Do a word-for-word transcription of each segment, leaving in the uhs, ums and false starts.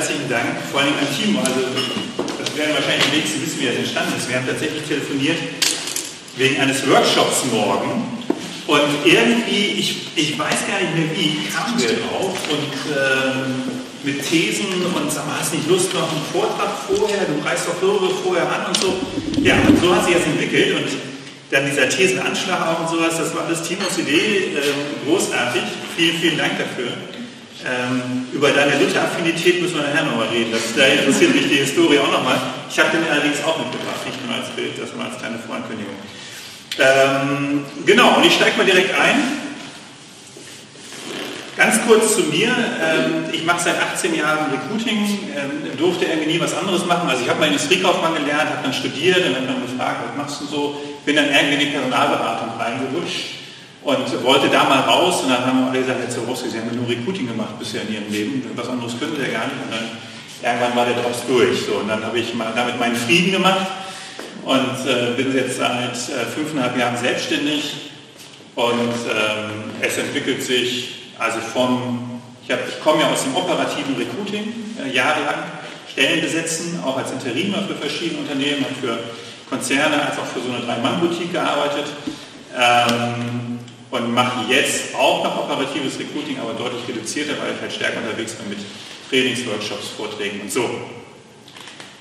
herzlichen Dank, vor allem an Timo. Also, das werden wahrscheinlich die wenigsten wissen, wie das entstanden ist. Wir haben tatsächlich telefoniert wegen eines Workshops morgen. Und irgendwie, ich, ich weiß gar nicht mehr wie, kamen wir drauf und ähm, mit Thesen und sag mal, hast nicht Lust noch einen Vortrag vorher, du reißt doch Hörer vorher an und so. Ja, und so hat sich das entwickelt und dann dieser Thesenanschlag auch und sowas, das war alles Timos Idee, ähm, großartig. Vielen, vielen Dank dafür. Ähm, über deine Luther-Affinität müssen wir nachher nochmal reden, das, da interessiert mich die Historie auch nochmal. Ich habe den allerdings auch mitgebracht, nicht nur als Bild, das mal als kleine Vorankündigung. Ähm, genau, und ich steige mal direkt ein. Ganz kurz zu mir, ähm, ich mache seit achtzehn Jahren Recruiting, ähm, durfte irgendwie nie was anderes machen. Also ich habe mal Industriekaufmann gelernt, habe dann studiert und habe dann gefragt, was machst du so? Bin dann irgendwie in die Personalberatung reingerutscht und wollte da mal raus. Und dann haben alle gesagt, Herr Zaborowski, Sie haben nur Recruiting gemacht bisher in Ihrem Leben, was anderes können Sie ja gar nicht. Und dann irgendwann war der Drops durch. So, und dann habe ich mal damit meinen Frieden gemacht. Und äh, bin jetzt seit äh, fünfeinhalb Jahren selbstständig und ähm, es entwickelt sich, also vom, ich, ich komme ja aus dem operativen Recruiting, äh, jahrelang Stellen besetzen, auch als Interiner für verschiedene Unternehmen, habe für Konzerne als auch für so eine Drei-Mann-Boutique gearbeitet ähm, und mache jetzt auch noch operatives Recruiting, aber deutlich reduzierter, weil ich halt stärker unterwegs bin mit Trainings, Workshops, Vorträgen und so.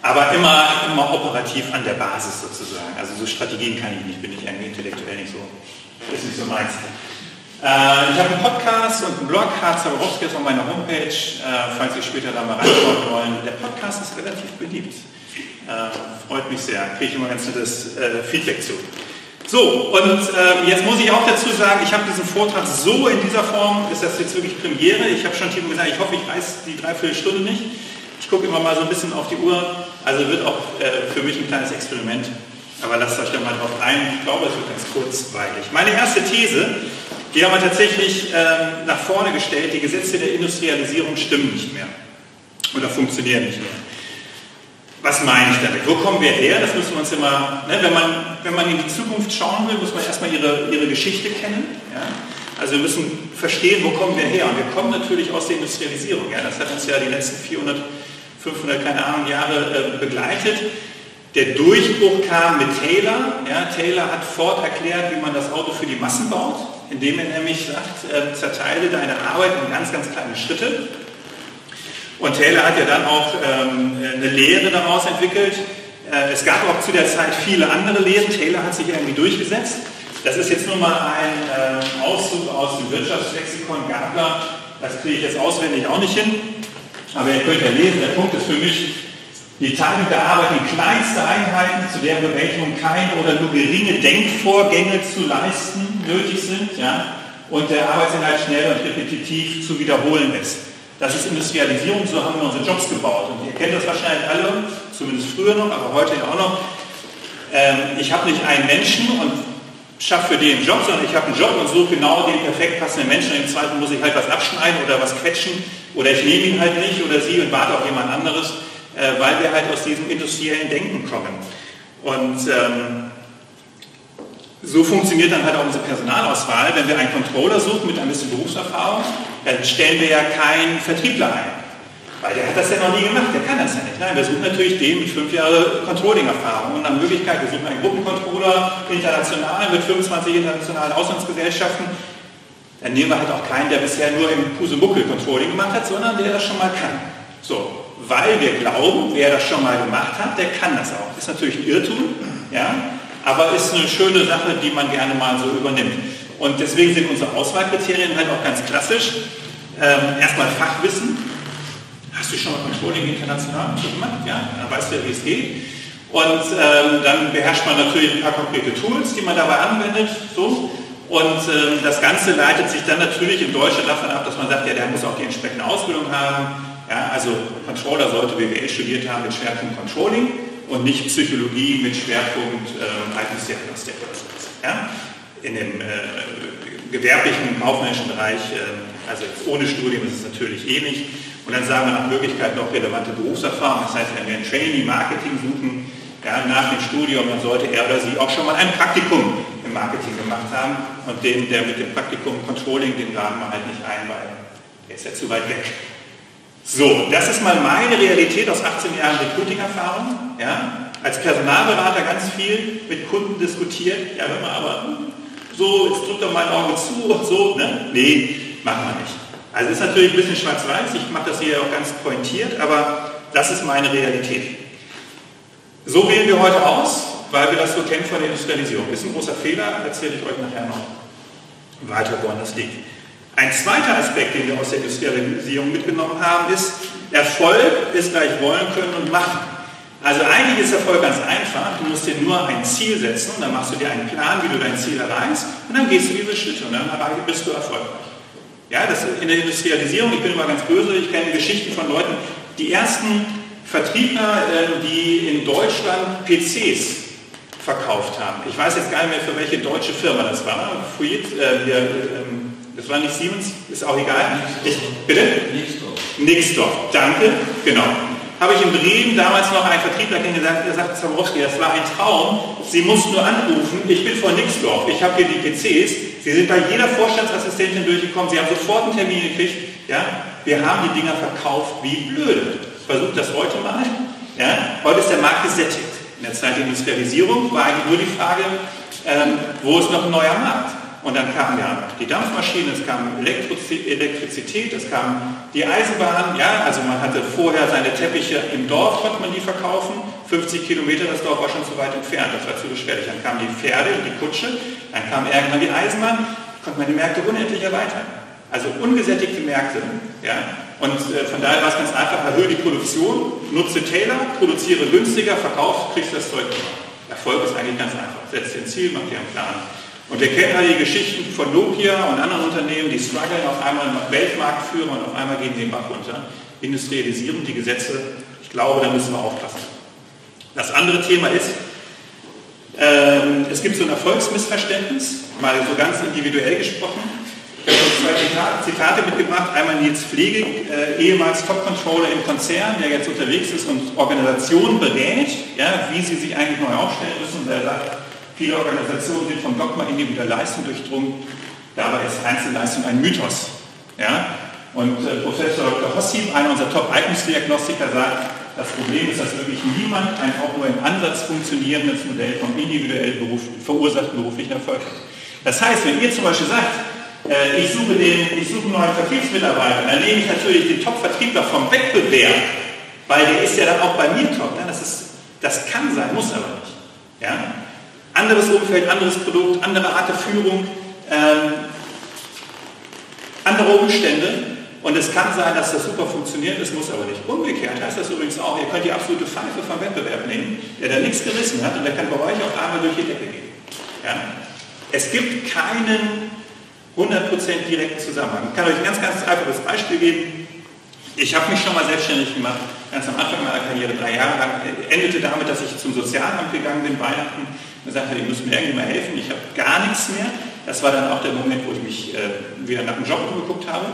Aber immer, immer operativ an der Basis sozusagen. Also so Strategien kann ich nicht, bin ich irgendwie intellektuell nicht so. Ist nicht so meins. Äh, ich habe einen Podcast und einen Blog, Gerhard Zaborowski ist auf meiner Homepage, äh, falls Sie später da mal reinschauen wollen. Der Podcast ist relativ beliebt. Äh, freut mich sehr, kriege ich immer ganz nettes äh, Feedback zu. So, und äh, jetzt muss ich auch dazu sagen, ich habe diesen Vortrag so in dieser Form, ist das jetzt wirklich Premiere. Ich habe schon Timo gesagt, ich hoffe, ich reiß die Dreiviertelstunde nicht. Ich gucke immer mal so ein bisschen auf die Uhr, also wird auch äh, für mich ein kleines Experiment, aber lasst euch da mal drauf ein, ich glaube, es wird ganz kurzweilig. Meine erste These, die haben wir tatsächlich ähm, nach vorne gestellt, die Gesetze der Industrialisierung stimmen nicht mehr oder funktionieren nicht mehr. Was meine ich damit? Wo kommen wir her? Das müssen wir uns immer, ne, wenn man, wenn man in die Zukunft schauen will, muss man erstmal ihre, ihre Geschichte kennen. Ja? Also wir müssen verstehen, wo kommen wir her? Und wir kommen natürlich aus der Industrialisierung. Ja? Das hat uns ja die letzten vierhundert, fünfhundert, keine Ahnung, Jahre äh, begleitet. Der Durchbruch kam mit Taylor. Ja? Taylor hat Ford erklärt, wie man das Auto für die Massen baut, indem er nämlich sagt, äh, zerteile deine Arbeit in ganz, ganz kleine Schritte. Und Taylor hat ja dann auch ähm, eine Lehre daraus entwickelt. Äh, es gab auch zu der Zeit viele andere Lehren. Taylor hat sich irgendwie durchgesetzt. Das ist jetzt nur mal ein äh, Auszug aus dem Wirtschaftslexikon Gabler. Das kriege ich jetzt auswendig auch nicht hin. Aber ihr könnt ja lesen, der Punkt ist für mich, die Teilung der Arbeit in kleinste Einheiten, zu deren Bewältigung keine oder nur geringe Denkvorgänge zu leisten nötig sind, ja, und der Arbeitsinhalt schnell und repetitiv zu wiederholen ist. Das ist Industrialisierung, so haben wir unsere Jobs gebaut. Und ihr kennt das wahrscheinlich alle, zumindest früher noch, aber heute ja auch noch. Ähm, ich habe nicht einen Menschen und schaffe für den einen Job, sondern ich habe einen Job und suche genau den perfekt passenden Menschen und im Zweifel muss ich halt was abschneiden oder was quetschen oder ich nehme ihn halt nicht oder sie und warte auf jemand anderes, äh, weil wir halt aus diesem industriellen Denken kommen. Und ähm, so funktioniert dann halt auch unsere Personalauswahl. Wenn wir einen Controller suchen mit ein bisschen Berufserfahrung, dann stellen wir ja keinen Vertriebler ein, weil der hat das ja noch nie gemacht, der kann das ja nicht. Nein, wir suchen natürlich den mit fünf Jahre Controlling-Erfahrung und nach Möglichkeit, wir suchen einen Gruppencontroller international mit fünfundzwanzig internationalen Auslandsgesellschaften, dann nehmen wir halt auch keinen, der bisher nur im Pusemuckel-Controlling gemacht hat, sondern der das schon mal kann. So, weil wir glauben, wer das schon mal gemacht hat, der kann das auch. Das ist natürlich ein Irrtum, ja, aber ist eine schöne Sache, die man gerne mal so übernimmt. Und deswegen sind unsere Auswahlkriterien halt auch ganz klassisch. Ähm, erstmal Fachwissen. Hast du schon mal Controlling international gemacht? Ja, dann weißt du ja, wie es geht. Und ähm, dann beherrscht man natürlich ein paar konkrete Tools, die man dabei anwendet. So. Und ähm, das Ganze leitet sich dann natürlich im Deutschen davon ab, dass man sagt, ja, der muss auch die entsprechende Ausbildung haben. Ja, also Controller sollte B W L studiert haben mit Schwerpunkt Controlling und nicht Psychologie mit Schwerpunkt ähm, Eignungsdiagnostik oder sowas. Ja? In dem äh, gewerblichen, kaufmännischen Bereich, äh, also ohne Studium ist es natürlich ähnlich. Und dann sagen wir nach Möglichkeit noch relevante Berufserfahrung. Das heißt, wenn wir ein Trainee-Marketing suchen, ja, nach dem Studium, dann sollte er oder sie auch schon mal ein Praktikum im Marketing gemacht haben und dem, der mit dem Praktikum Controlling den Rahmen halt nicht einweiht. Der ist ja zu weit weg. So, das ist mal meine Realität aus achtzehn Jahren Recruiting-Erfahrung. Ja? Als Personalberater ganz viel mit Kunden diskutiert. Ja, hör mal, aber so, jetzt drückt doch mal ein Auge zu und so. Ne? Nee, machen wir nicht. Also ist natürlich ein bisschen schwarz-weiß. Ich mache das hier auch ganz pointiert, aber das ist meine Realität. So wählen wir heute aus, weil wir das so kennen von der Industrialisierung. Ist ein großer Fehler, erzähle ich euch nachher noch weiter, woran das liegt. Ein zweiter Aspekt, den wir aus der Industrialisierung mitgenommen haben, ist, Erfolg ist gleich wollen können und machen. Also eigentlich ist Erfolg ganz einfach, du musst dir nur ein Ziel setzen und dann machst du dir einen Plan, wie du dein Ziel erreichst und dann gehst du diese Schritte und dann bist du erfolgreich. Ja, das in der Industrialisierung, ich bin immer ganz böse, ich kenne Geschichten von Leuten, die ersten Vertriebler, die in Deutschland P Cs verkauft haben. Ich weiß jetzt gar nicht mehr, für welche deutsche Firma das war. Freud, äh, hier, ähm, das war nicht Siemens, ist auch egal. Ich, bitte? Nixdorf. Nixdorf, danke, genau. Habe ich in Bremen damals noch einen Vertriebler kennengelernt, der sagte, Zaborowski, das war ein Traum, Sie mussten nur anrufen, ich bin von Nixdorf, ich habe hier die P Cs, Sie sind bei jeder Vorstandsassistentin durchgekommen, Sie haben sofort einen Termin gekriegt, ja? Wir haben die Dinger verkauft wie blöde. Versucht das heute mal, ja? Heute ist der Markt gesättigt. In der Zeit der Industrialisierung war eigentlich nur die Frage, ähm, wo ist noch ein neuer Markt? Und dann kamen ja die Dampfmaschinen, es kam Elektrizität, es kam die Eisenbahn, ja, also man hatte vorher seine Teppiche im Dorf, konnte man die verkaufen, fünfzig Kilometer, das Dorf war schon zu weit entfernt, das war zu beschwerlich. Dann kamen die Pferde und die Kutsche, dann kam irgendwann die Eisenbahn, konnte man die Märkte unendlich erweitern. Also ungesättigte Märkte, ja. Und von daher war es ganz einfach, erhöhe die Produktion, nutze Taylor, produziere günstiger, verkauf, kriegst das Zeug gemacht. Erfolg ist eigentlich ganz einfach. Setz dir ein Ziel, mach dir einen Plan. Und wir kennen halt die Geschichten von Nokia und anderen Unternehmen, die strugglen auf einmal im Weltmarktführer und auf einmal gehen sie den Bach runter. Industrialisierung, die Gesetze, ich glaube, da müssen wir aufpassen. Das andere Thema ist, ähm, es gibt so ein Erfolgsmissverständnis, mal so ganz individuell gesprochen. Ich habe zwei Zitate mitgebracht, einmal Nils Pfleging, äh, ehemals Top-Controller im Konzern, der jetzt unterwegs ist und Organisationen berät, ja, wie sie sich eigentlich neu aufstellen müssen. Und er sagt, viele Organisationen sind vom Dogma individueller Leistung durchdrungen, dabei ist Einzelleistung ein Mythos. Ja? Und äh, Professor Doktor Hossim, einer unserer Top-Eignungsdiagnostiker, sagt, das Problem ist, dass wirklich niemand ein auch nur im Ansatz funktionierendes Modell vom individuell Beruf, verursachten beruflichen Erfolg hat. Das heißt, wenn ihr zum Beispiel sagt, Ich suche, den, ich suche einen neuen Vertriebsmitarbeiter, dann nehme ich natürlich den Top-Vertriebler vom Wettbewerb, weil der ist ja dann auch bei mir top. Das, ist, das kann sein, muss aber nicht. Ja? Anderes Umfeld, anderes Produkt, andere Art der Führung, ähm, andere Umstände und es kann sein, dass das super funktioniert, es muss aber nicht. Umgekehrt heißt das übrigens auch, ihr könnt die absolute Pfeife vom Wettbewerb nehmen, der da nichts gerissen hat und der kann bei euch auf einmal durch die Decke gehen. Ja? Es gibt keinen hundert Prozent direkten Zusammenhang. Ich kann euch ein ganz, ganz einfaches Beispiel geben. Ich habe mich schon mal selbstständig gemacht, ganz am Anfang meiner Karriere, drei Jahre lang, endete damit, dass ich zum Sozialamt gegangen bin, Weihnachten, und sagte, ihr müsst mir irgendwie mal helfen, ich habe gar nichts mehr. Das war dann auch der Moment, wo ich mich äh, wieder nach dem Job umgeguckt habe.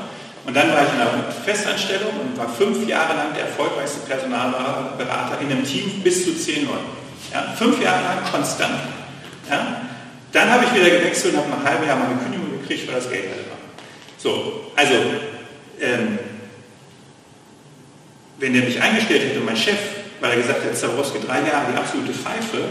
Und dann war ich in einer Festanstellung und war fünf Jahre lang der erfolgreichste Personalberater in einem Team bis zu zehn Leuten. Ja, fünf Jahre lang konstant. Ja. Dann habe ich wieder gewechselt und habe nach einem halben Jahr meine Kündigung kriegt, weil das Geld halt war. So, also, ähm, wenn der mich eingestellt hätte, mein Chef, weil er gesagt hat, Zaborowski, drei Jahre, die absolute Pfeife,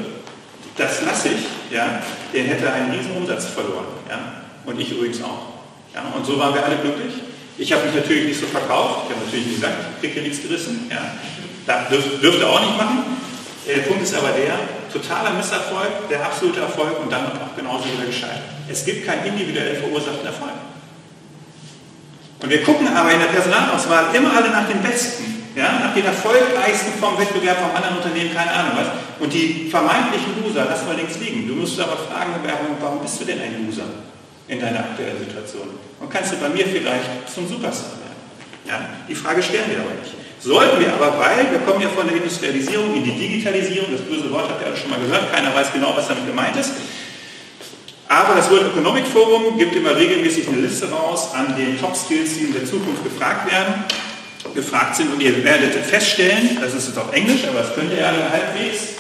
das lasse ich, ja, der hätte einen riesen Umsatz verloren. Ja, und ich übrigens auch. Ja, und so waren wir alle glücklich. Ich habe mich natürlich nicht so verkauft, ich habe natürlich gesagt, ich kriege hier nichts gerissen. Ja, das dürf, dürfte auch nicht machen. Der Punkt ist aber der, totaler Misserfolg, der absolute Erfolg und dann auch genauso wieder gescheitert. Es gibt keinen individuell verursachten Erfolg. Und wir gucken aber in der Personalauswahl immer alle nach dem Besten, ja? Nach den Erfolgreichsten vom Wettbewerb, vom anderen Unternehmen, keine Ahnung was. Und die vermeintlichen Loser lassen wir links liegen. Du musst aber fragen, warum bist du denn ein Loser in deiner aktuellen Situation? Und kannst du bei mir vielleicht zum Superstar werden? Ja? Die Frage stellen wir aber nicht. Sollten wir aber, weil wir kommen ja von der Industrialisierung in die Digitalisierung, das böse Wort habt ihr alle schon mal gehört, keiner weiß genau, was damit gemeint ist. Aber das World Economic Forum gibt immer regelmäßig eine Liste raus an den Top-Skills, die in der Zukunft gefragt werden, gefragt sind und ihr werdet feststellen, das ist jetzt auf Englisch, aber das könnt ihr alle halbwegs,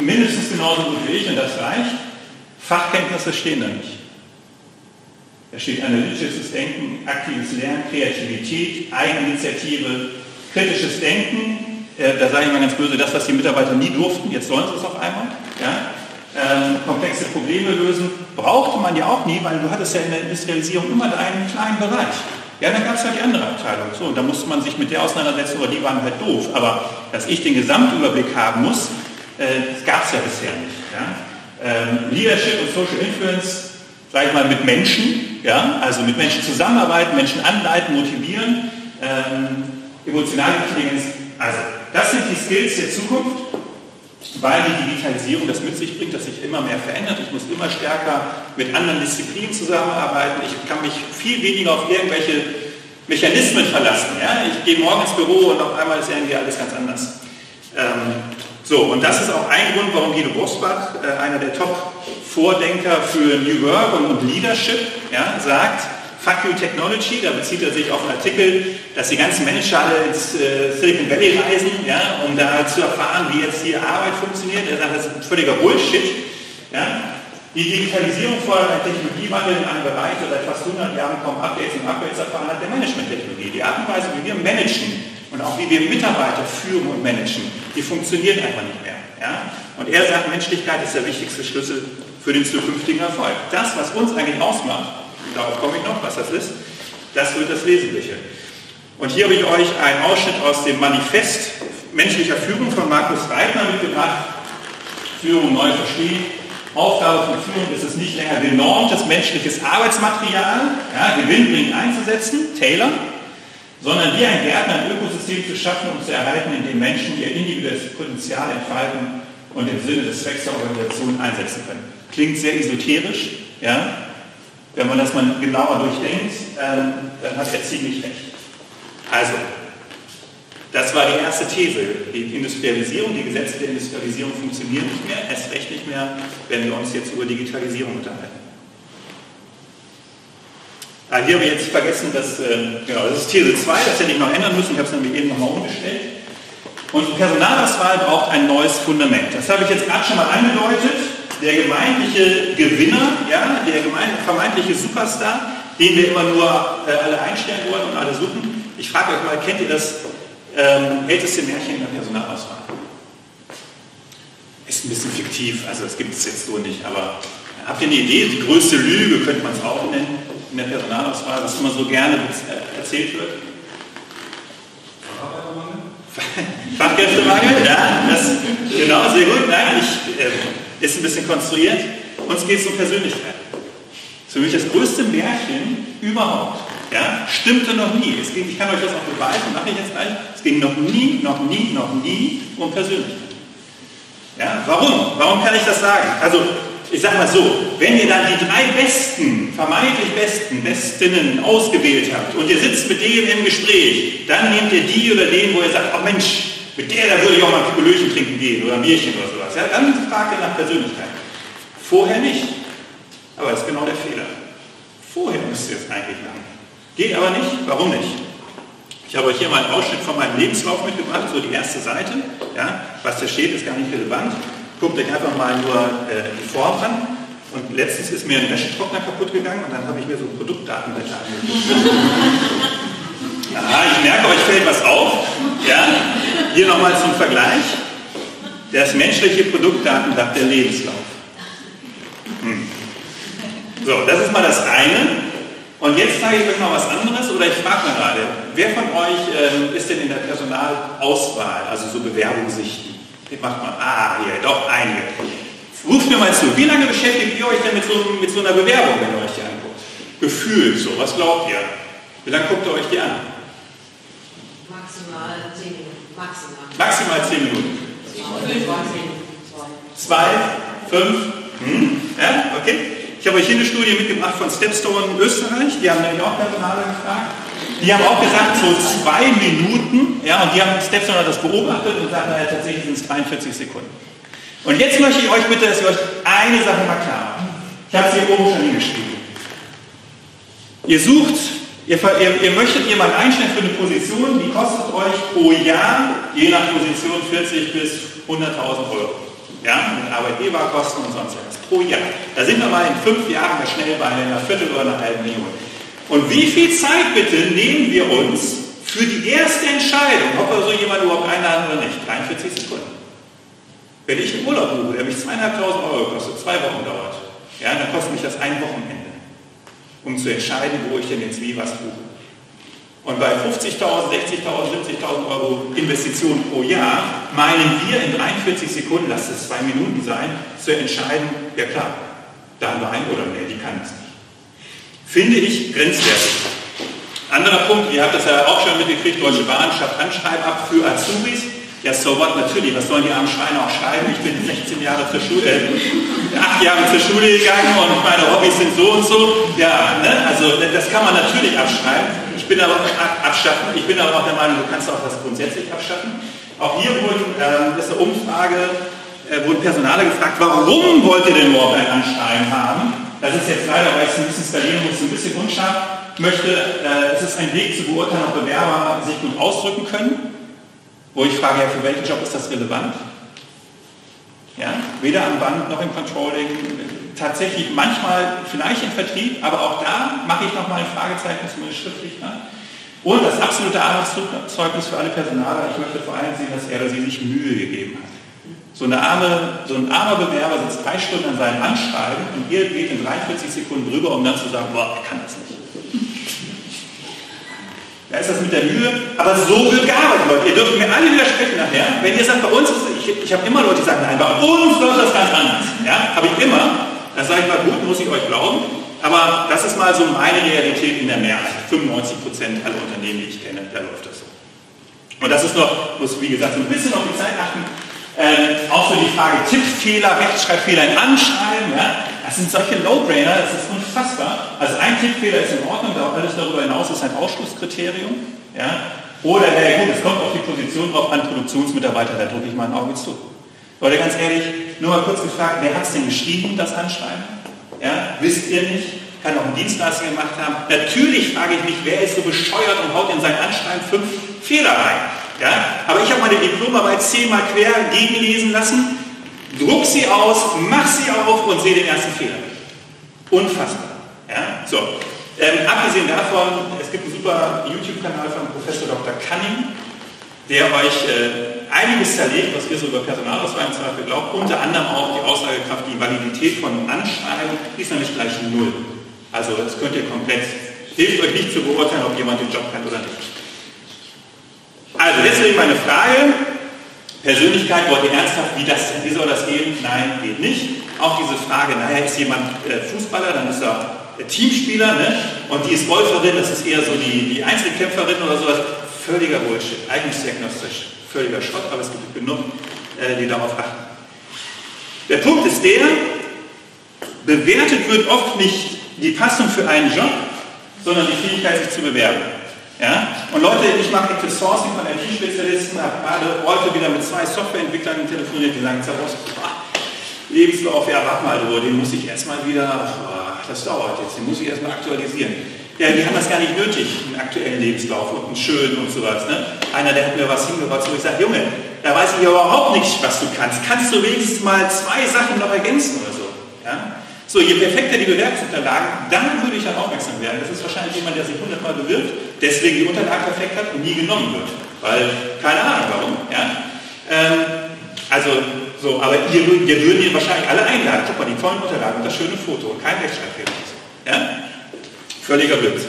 mindestens genauso gut wie ich und das reicht, Fachkenntnisse stehen da nicht. Da steht analytisches Denken, aktives Lernen, Kreativität, Eigeninitiative, Kritisches Denken, äh, da sage ich mal ganz böse, das, was die Mitarbeiter nie durften, jetzt sollen sie es auf einmal. Ja? Ähm, komplexe Probleme lösen, brauchte man ja auch nie, weil du hattest ja in der Industrialisierung immer deinen kleinen Bereich. Ja, dann gab es halt die andere Abteilung. So, und da musste man sich mit der auseinandersetzen, aber die waren halt doof. Aber dass ich den Gesamtüberblick haben muss, äh, das gab es ja bisher nicht. Ja? Ähm, Leadership und Social Influence, sage ich mal, mit Menschen, ja? Also mit Menschen zusammenarbeiten, Menschen anleiten, motivieren, ähm, emotionale Intelligenz. Also, das sind die Skills der Zukunft, weil die Digitalisierung das mit sich bringt, dass sich immer mehr verändert. Ich muss immer stärker mit anderen Disziplinen zusammenarbeiten. Ich kann mich viel weniger auf irgendwelche Mechanismen verlassen. Ja? Ich gehe morgen ins Büro und auf einmal ist irgendwie alles ganz anders. Ähm, so, und das ist auch ein Grund, warum Guido Bosbach, äh, einer der Top-Vordenker für New Work und, und Leadership, ja, sagt, Fuck You Technology, da bezieht er sich auf einen Artikel, dass die ganzen Manager alle ins äh, Silicon Valley reisen, ja, um da zu erfahren, wie jetzt die Arbeit funktioniert. Er sagt, das ist völliger Bullshit. Ja. Die Digitalisierung fordert einen Technologiewandel in einem Bereich, der seit fast hundert Jahren kaum Updates und Upgrades erfahren hat, der Management-Technologie. Die Art und Weise, wie wir managen und auch wie wir Mitarbeiter führen und managen, die funktioniert einfach nicht mehr. Ja. Und er sagt, Menschlichkeit ist der wichtigste Schlüssel für den zukünftigen Erfolg. Das, was uns eigentlich ausmacht, darauf komme ich noch, was das ist, das wird das Wesentliche. Und hier habe ich euch einen Ausschnitt aus dem Manifest menschlicher Führung von Markus Reitner mitgebracht. Führung neu verstehen. Aufgabe von Führung ist es nicht länger, genormtes menschliches Arbeitsmaterial, ja, gewinnbringend einzusetzen, Taylor, sondern wie ein Gärtner ein Ökosystem zu schaffen und zu erhalten, in dem Menschen ihr individuelles Potenzial entfalten und im Sinne des Zwecks der Organisation einsetzen können. Klingt sehr esoterisch, ja. Wenn man das mal genauer durchdenkt, ähm, dann hat er ziemlich recht. Also, das war die erste These. Die Industrialisierung, die Gesetze der Industrialisierung funktionieren nicht mehr, erst recht nicht mehr, wenn wir uns jetzt über Digitalisierung unterhalten. Ah, hier habe ich jetzt vergessen, dass, äh, genau, das ist These zwei, das hätte ich noch ändern müssen, ich habe es nämlich eben nochmal umgestellt. Und Personalauswahl braucht ein neues Fundament. Das habe ich jetzt gerade schon mal angedeutet. Der gemeintliche Gewinner, ja, der vermeintliche Superstar, den wir immer nur äh, alle einstellen wollen und alle suchen. Ich frage euch mal, kennt ihr das ähm, älteste Märchen in der Personalauswahl? Ist ein bisschen fiktiv, also das gibt es jetzt so nicht, aber habt ihr eine Idee? Die größte Lüge könnte man es auch nennen in der Personalauswahl, was immer so gerne äh, erzählt wird. Fachkräftemangel? Ja, das, genau, sehr gut. Nein, ich... Äh, ist ein bisschen konstruiert, uns geht es um Persönlichkeit. Das ist für mich das größte Märchen überhaupt. Ja? Stimmte noch nie. Es ging, ich kann euch das auch beweisen, mache ich jetzt gleich. Es ging noch nie, noch nie, noch nie um Persönlichkeit. Ja? Warum? Warum kann ich das sagen? Also, ich sage mal so, wenn ihr dann die drei Besten, vermeintlich Besten, Bestinnen ausgewählt habt und ihr sitzt mit denen im Gespräch, dann nehmt ihr die oder den, wo ihr sagt, oh Mensch, mit der, da würde ich auch mal ein Blöchen trinken gehen oder ein Bierchen oder sowas. Ja, dann fragt ihr nach Persönlichkeit. Vorher nicht. Aber das ist genau der Fehler. Vorher müsst ihr es eigentlich machen. Geht aber nicht. Warum nicht? Ich habe euch hier mal einen Ausschnitt von meinem Lebenslauf mitgebracht, so die erste Seite. Ja, was da steht, ist gar nicht relevant. Guckt euch einfach mal nur äh, die Form an. Und letztens ist mir ein Wäschetrockner kaputt gegangen und dann habe ich mir so Produktdatenblätter angeguckt. Aha, ich merke, euch fällt was auf. Ja? Hier nochmal zum Vergleich. Das menschliche Produktdatenblatt, der Lebenslauf. Hm. So, das ist mal das eine. Und jetzt zeige ich euch noch was anderes, oder ich frage mal gerade, wer von euch äh, ist denn in der Personalauswahl, also so Bewerbungssichten? Macht mal, ah, hier, doch, einige. Ruft mir mal zu, wie lange beschäftigt ihr euch denn mit so, mit so einer Bewerbung, wenn ihr euch die anguckt? Gefühlt so, was glaubt ihr? Wie lange guckt ihr euch die an? Maximal zehn Minuten. Maximal. Maximal zehn Minuten. Zwei, fünf. Hm? Ja, okay. Ich habe euch hier eine Studie mitgebracht von StepStone in Österreich. Die haben nämlich auch Personaler gefragt. Die haben auch gesagt, so zwei Minuten. Ja, und die haben, StepStone hat das beobachtet und sagt, naja, tatsächlich sind es dreiundvierzig Sekunden. Und jetzt möchte ich euch bitte, dass ihr euch eine Sache mal klar macht. Ich habe es hier oben schon hingeschrieben. Ihr sucht... Ihr, ihr, ihr möchtet jemanden einstellen für eine Position, die kostet euch pro Jahr, je nach Position, vierzig bis hunderttausend Euro. Ja, mit Arbeitgeberkosten und sonst was. Pro Jahr. Da sind wir mal in fünf Jahren ja schnell bei einer Viertel oder einer halben Million. Und wie viel Zeit bitte nehmen wir uns Für die erste Entscheidung, ob er so jemanden überhaupt einladen oder nicht, dreiundvierzig Sekunden. Wenn ich einen Urlaub buche, der mich zweieinhalbtausend Euro kostet, zwei Wochen dauert, ja, dann kostet mich das ein Wochenende, um zu entscheiden, wo ich denn jetzt wie was buche. Und bei fünfzigtausend, sechzigtausend, siebzigtausend Euro Investitionen pro Jahr meinen wir in dreiundvierzig Sekunden, lass es zwei Minuten sein, zu entscheiden, ja klar, da rein oder nee, die kann das nicht. Finde ich grenzwertig. Anderer Punkt, ihr habt das ja auch schon mitgekriegt, Deutsche Bahn schafft Anschreiben ab für Azubis. Ja, so what, natürlich, was sollen die armen Schweine auch schreiben? Ich bin sechzehn Jahre zur Schule, äh, acht Jahre zur Schule gegangen und meine Hobbys sind so und so. Ja, ne? Also das kann man natürlich abschreiben. Ich bin aber auch abschaffen. Ich bin aber auch der Meinung, du kannst auch das grundsätzlich abschaffen. Auch hier wurde, äh, ist eine Umfrage, äh, wurden Personaler gefragt, warum wollt ihr denn überhaupt ein Anschreiben haben? Das ist jetzt leider, weil ich es ein bisschen skalieren muss, ein bisschen unscharf. Möchte, äh, es ist ein Weg zu beurteilen, ob Bewerber sich gut ausdrücken können. Wo ich frage, ja, für welchen Job ist das relevant? Ja, weder am Band noch im Controlling. Tatsächlich manchmal vielleicht im Vertrieb, aber auch da mache ich nochmal ein Fragezeichen, zumindest schriftlich. Ne? Und das absolute Arbeitszeugnis für alle Personaler. Ich möchte vor allem sehen, dass er oder sie sich Mühe gegeben hat. So, eine arme, so ein armer Bewerber sitzt drei Stunden an seinem Anschreiben und ihr geht in dreiundvierzig Sekunden drüber, um dann zu sagen, boah, ich kann das nicht. Da ist das mit der Mühe, aber so wird gearbeitet, Leute. Ihr dürft mir alle widersprechen nachher. Wenn ihr sagt, bei uns, ist, ich, ich habe immer Leute, die sagen, nein, bei uns läuft das ganz anders. Ja, habe ich immer. Das sage ich mal, gut, muss ich euch glauben. Aber das ist mal so meine Realität in der Mehrheit. fünfundneunzig Prozent aller Unternehmen, die ich kenne, da läuft das so. Und das ist noch, muss wie gesagt so ein bisschen auf die Zeit achten. Ähm, auch so die Frage Tippfehler, Rechtschreibfehler in Anschreiben. Ja? Das sind solche No-Brainer, das ist unfassbar. Also ein Tippfehler ist in Ordnung, aber alles darüber hinaus ist ein Ausschlusskriterium. Ja? Oder, ja gut, es kommt auf die Position drauf an, Produktionsmitarbeiter, da drücke ich mal ein Auge zu. Leute, ganz ehrlich, nur mal kurz gefragt, wer hat es denn geschrieben, das Anschreiben? Ja? Wisst ihr nicht? Kann auch ein Dienstleister gemacht haben. Natürlich frage ich mich, wer ist so bescheuert und haut in sein Anschreiben fünf Fehler rein? Ja, aber ich habe meine Diplomarbeit zehnmal quer gegenlesen lassen, druck sie aus, mach sie auf und sehe den ersten Fehler. Unfassbar. Ja, so. Ähm, abgesehen davon, es gibt einen super YouTube-Kanal von Professor Doktor Kanning, der euch äh, einiges zerlegt, was wir so über Personalauswahl im Zweifel glaubt, unter anderem auch die Aussagekraft, die Validität von Anschreiben, die ist nämlich gleich null. Also das könnt ihr komplett, hilft euch nicht zu beurteilen, ob jemand den Job hat oder nicht. Also deswegen meine Frage, Persönlichkeit, wollt ihr ernsthaft, wie, das, wie soll das gehen? Nein, geht nicht. Auch diese Frage, naja, ist jemand äh, Fußballer, dann ist er äh, Teamspieler, ne? Und die ist Golferin, das ist eher so die, die Einzelkämpferin oder sowas. Völliger Bullshit, eigentlich diagnostisch, völliger Schrott, aber es gibt genug, äh, die darauf achten. Der Punkt ist der, bewertet wird oft nicht die Passung für einen Job, sondern die Fähigkeit, sich zu bewerben. Ja? Und Leute, ich mache Active Sourcing von I T-Spezialisten, habe gerade heute wieder mit zwei Softwareentwicklern telefoniert, die sagen, Lebenslauf, ja, warte mal, oh, den muss ich erstmal wieder, oh, das dauert jetzt, den muss ich erstmal aktualisieren. Ja, die haben das gar nicht nötig, einen aktuellen Lebenslauf und einen schönen und sowas. Ne? Einer, der hat mir was hingebracht, wo ich sage, Junge, da weiß ich überhaupt nicht, was du kannst. Kannst du wenigstens mal zwei Sachen noch ergänzen oder so? Ja? So, je perfekter die Bewerbungsunterlagen, dann würde ich dann aufmerksam werden. Das ist wahrscheinlich jemand, der sich hundertmal bewirbt, deswegen die Unterlagen perfekt hat und nie genommen wird. Weil, keine Ahnung warum. Ja? Ähm, also, so, aber ihr, ihr würden ihn wahrscheinlich alle einladen. Guck mal, die tollen Unterlagen und das schöne Foto und kein Rechtschreibfehler. Ja? Völliger Blödsinn.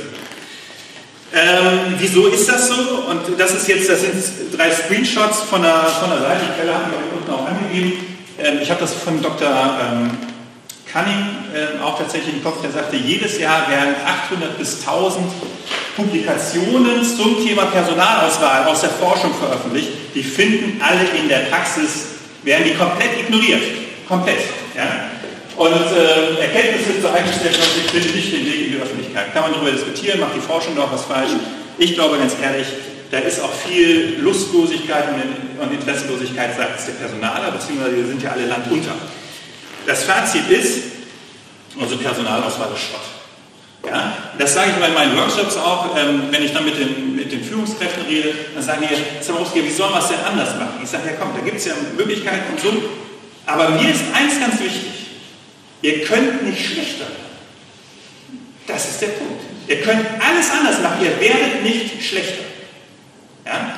Ähm, wieso ist das so? Und das ist jetzt, das sind drei Screenshots von der, von der Seite. Die Quelle haben wir unten auch angegeben. Ähm, ich habe das von Doktor Ähm, Kanning äh, auch tatsächlich im Kopf, der sagte, jedes Jahr werden achthundert bis tausend Publikationen zum Thema Personalauswahl aus der Forschung veröffentlicht. Die finden alle in der Praxis, werden die komplett ignoriert. Komplett. Ja? Und äh, Erkenntnisse zur Eigenstellung finden nicht den Weg in die Öffentlichkeit. Kann man darüber diskutieren, macht die Forschung doch was falsch. Ich glaube ganz ehrlich, da ist auch viel Lustlosigkeit und Interessenlosigkeit seitens der Personaler, beziehungsweise wir sind ja alle landunter. Das Fazit ist, unsere Personalauswahl ist Schrott. Ja? Das sage ich bei meinen Workshops auch, ähm, wenn ich dann mit den, mit den Führungskräften rede, dann sagen die, Zaborowski, wie soll man es denn anders machen? Ich sage, ja komm, da gibt es ja Möglichkeiten und so. Aber mir ist eins ganz wichtig, ihr könnt nicht schlechter werden. Das ist der Punkt. Ihr könnt alles anders machen, ihr werdet nicht schlechter. Ja?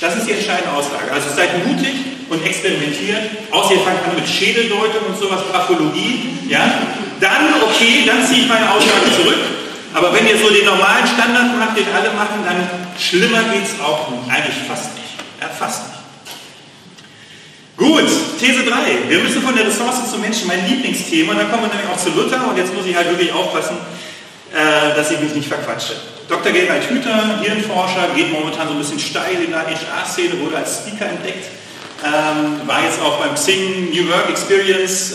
Das ist die entscheidende Aussage. Also seid mutig und experimentiert, außer ihr fangt an mit Schädeldeutung und sowas, Graphologie. Ja? Dann, okay, dann ziehe ich meine Aussage zurück. Aber wenn ihr so den normalen Standard macht, den alle machen, dann schlimmer geht es auch eigentlich fast nicht. Ja, fast nicht. Gut, These drei. Wir müssen von der Ressource zum Menschen, mein Lieblingsthema, da kommen wir nämlich auch zu Luther und jetzt muss ich halt wirklich aufpassen, dass ich mich nicht verquatsche. Doktor Gerhard Hüther, Hirnforscher, geht momentan so ein bisschen steil in der H R-Szene, wurde als Speaker entdeckt, war jetzt auch beim Xing New Work Experience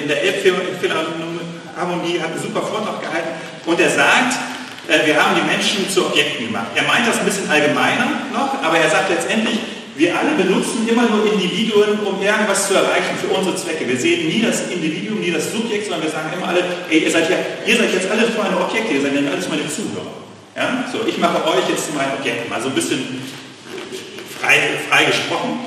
in der Elbphilharmonie, hat einen super Vortrag gehalten und er sagt, wir haben die Menschen zu Objekten gemacht. Er meint das ein bisschen allgemeiner noch, aber er sagt letztendlich, wir alle benutzen immer nur Individuen, um irgendwas zu erreichen für unsere Zwecke. Wir sehen nie das Individuum, nie das Subjekt, sondern wir sagen immer alle, ey, ihr seid ja, ihr seid jetzt alles meine Objekte, ihr seid ja alles meine Zuhörer. Ja? So, ich mache euch jetzt zu meinen Objekten, also ein bisschen frei, frei gesprochen.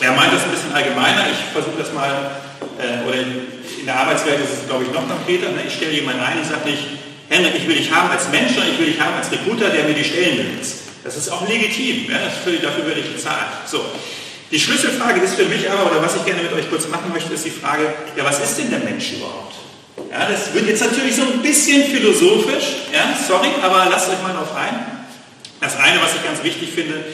Er meint das ein bisschen allgemeiner, ich versuche das mal, äh, oder in der Arbeitswelt ist es, glaube ich, noch konkreter, ne? Ich stelle jemanden ein und sage nicht, Henrik, ich will dich haben als Mensch und ich will dich haben als Recruiter, der mir die Stellen besetzt. Das ist auch legitim, ja? das für, dafür werde ich bezahlt. So. Die Schlüsselfrage ist für mich aber, oder was ich gerne mit euch kurz machen möchte, ist die Frage, ja, was ist denn der Mensch überhaupt? Ja, das wird jetzt natürlich so ein bisschen philosophisch, ja? Sorry, aber lasst euch mal drauf ein. Das eine, was ich ganz wichtig finde,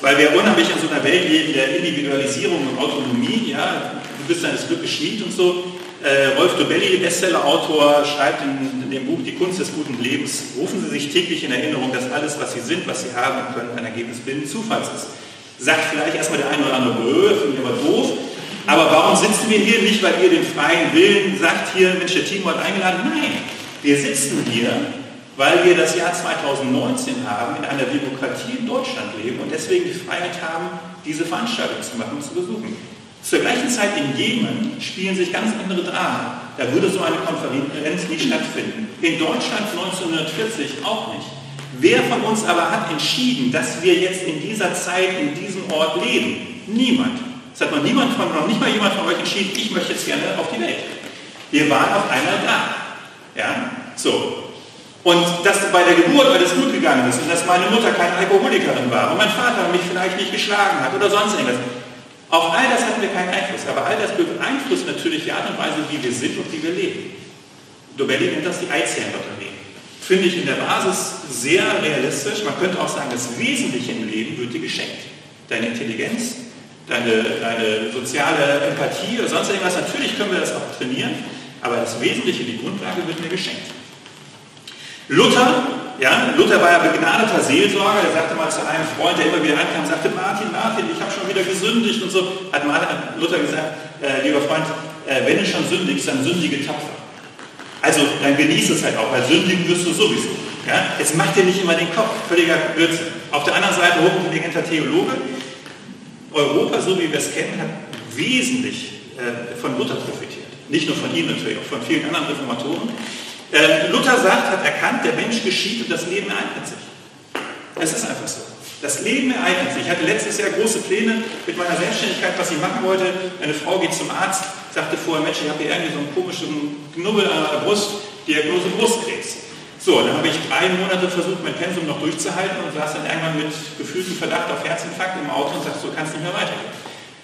weil wir unheimlich in so einer Welt leben, der Individualisierung und Autonomie, ja? Du bist deines Glückes Schmied und so. Äh, Rolf Dobelli, Bestseller-Autor, schreibt in, in dem Buch Die Kunst des guten Lebens, rufen Sie sich täglich in Erinnerung, dass alles, was Sie sind, was Sie haben und können, ein Ergebnis blinden Zufalls ist. Sagt vielleicht erstmal der eine oder andere, öh, finde ich aber doof, aber warum sitzen wir hier nicht, weil ihr den freien Willen sagt, hier, Mensch, der Timo hat eingeladen? Nein, wir sitzen hier, weil wir das Jahr zweitausendneunzehn haben, in einer Demokratie in Deutschland leben und deswegen die Freiheit haben, diese Veranstaltung zu machen und zu besuchen. Zur gleichen Zeit in Jemen spielen sich ganz andere Dramen. Da würde so eine Konferenz nie stattfinden. In Deutschland neunzehnhundertvierzig auch nicht. Wer von uns aber hat entschieden, dass wir jetzt in dieser Zeit, in diesem Ort leben? Niemand. Es hat noch niemand von, noch nicht mal jemand von euch entschieden, ich möchte jetzt gerne auf die Welt. Wir waren auf einmal da. Ja? So. Und dass bei der Geburt alles gut gegangen ist und dass meine Mutter keine Alkoholikerin war und mein Vater mich vielleicht nicht geschlagen hat oder sonst irgendwas. Auf all das hatten wir keinen Einfluss, aber all das beeinflusst natürlich die Art und Weise, wie wir sind und wie wir leben. Dobelli nennt das die Eizherrenlotterie. Finde ich in der Basis sehr realistisch. Man könnte auch sagen, das Wesentliche im Leben wird dir geschenkt. Deine Intelligenz, deine, deine soziale Empathie oder sonst irgendwas. Natürlich können wir das auch trainieren, aber das Wesentliche, die Grundlage, wird mir geschenkt. Luther, ja, Luther war ja begnadeter Seelsorger, der sagte mal zu einem Freund, der immer wieder ankam, sagte, Martin, Martin, ich habe schon wieder gesündigt und so, hat Martin, Luther gesagt, äh, lieber Freund, äh, wenn du schon sündigst, dann sündige tapfer. Also dann genieß es halt auch, weil sündigen wirst du sowieso. Ja? Jetzt macht dir nicht immer den Kopf, völliger Blödsinn. Auf der anderen Seite hochintelligenter Theologe, Europa, so wie wir es kennen, hat wesentlich äh, von Luther profitiert. Nicht nur von ihm natürlich, auch von vielen anderen Reformatoren. Luther sagt, hat erkannt, der Mensch geschieht und das Leben ereignet sich. Es ist einfach so. Das Leben ereignet sich. Ich hatte letztes Jahr große Pläne mit meiner Selbstständigkeit, was ich machen wollte. Eine Frau geht zum Arzt, sagte vorher, Mensch, ich habe hier irgendwie so einen komischen Knubbel an der Brust, Diagnose Brustkrebs. So, dann habe ich drei Monate versucht, mein Pensum noch durchzuhalten und saß dann irgendwann mit gefühltem Verdacht auf Herzinfarkt im Auto und sagte, so kann es nicht mehr weitergehen.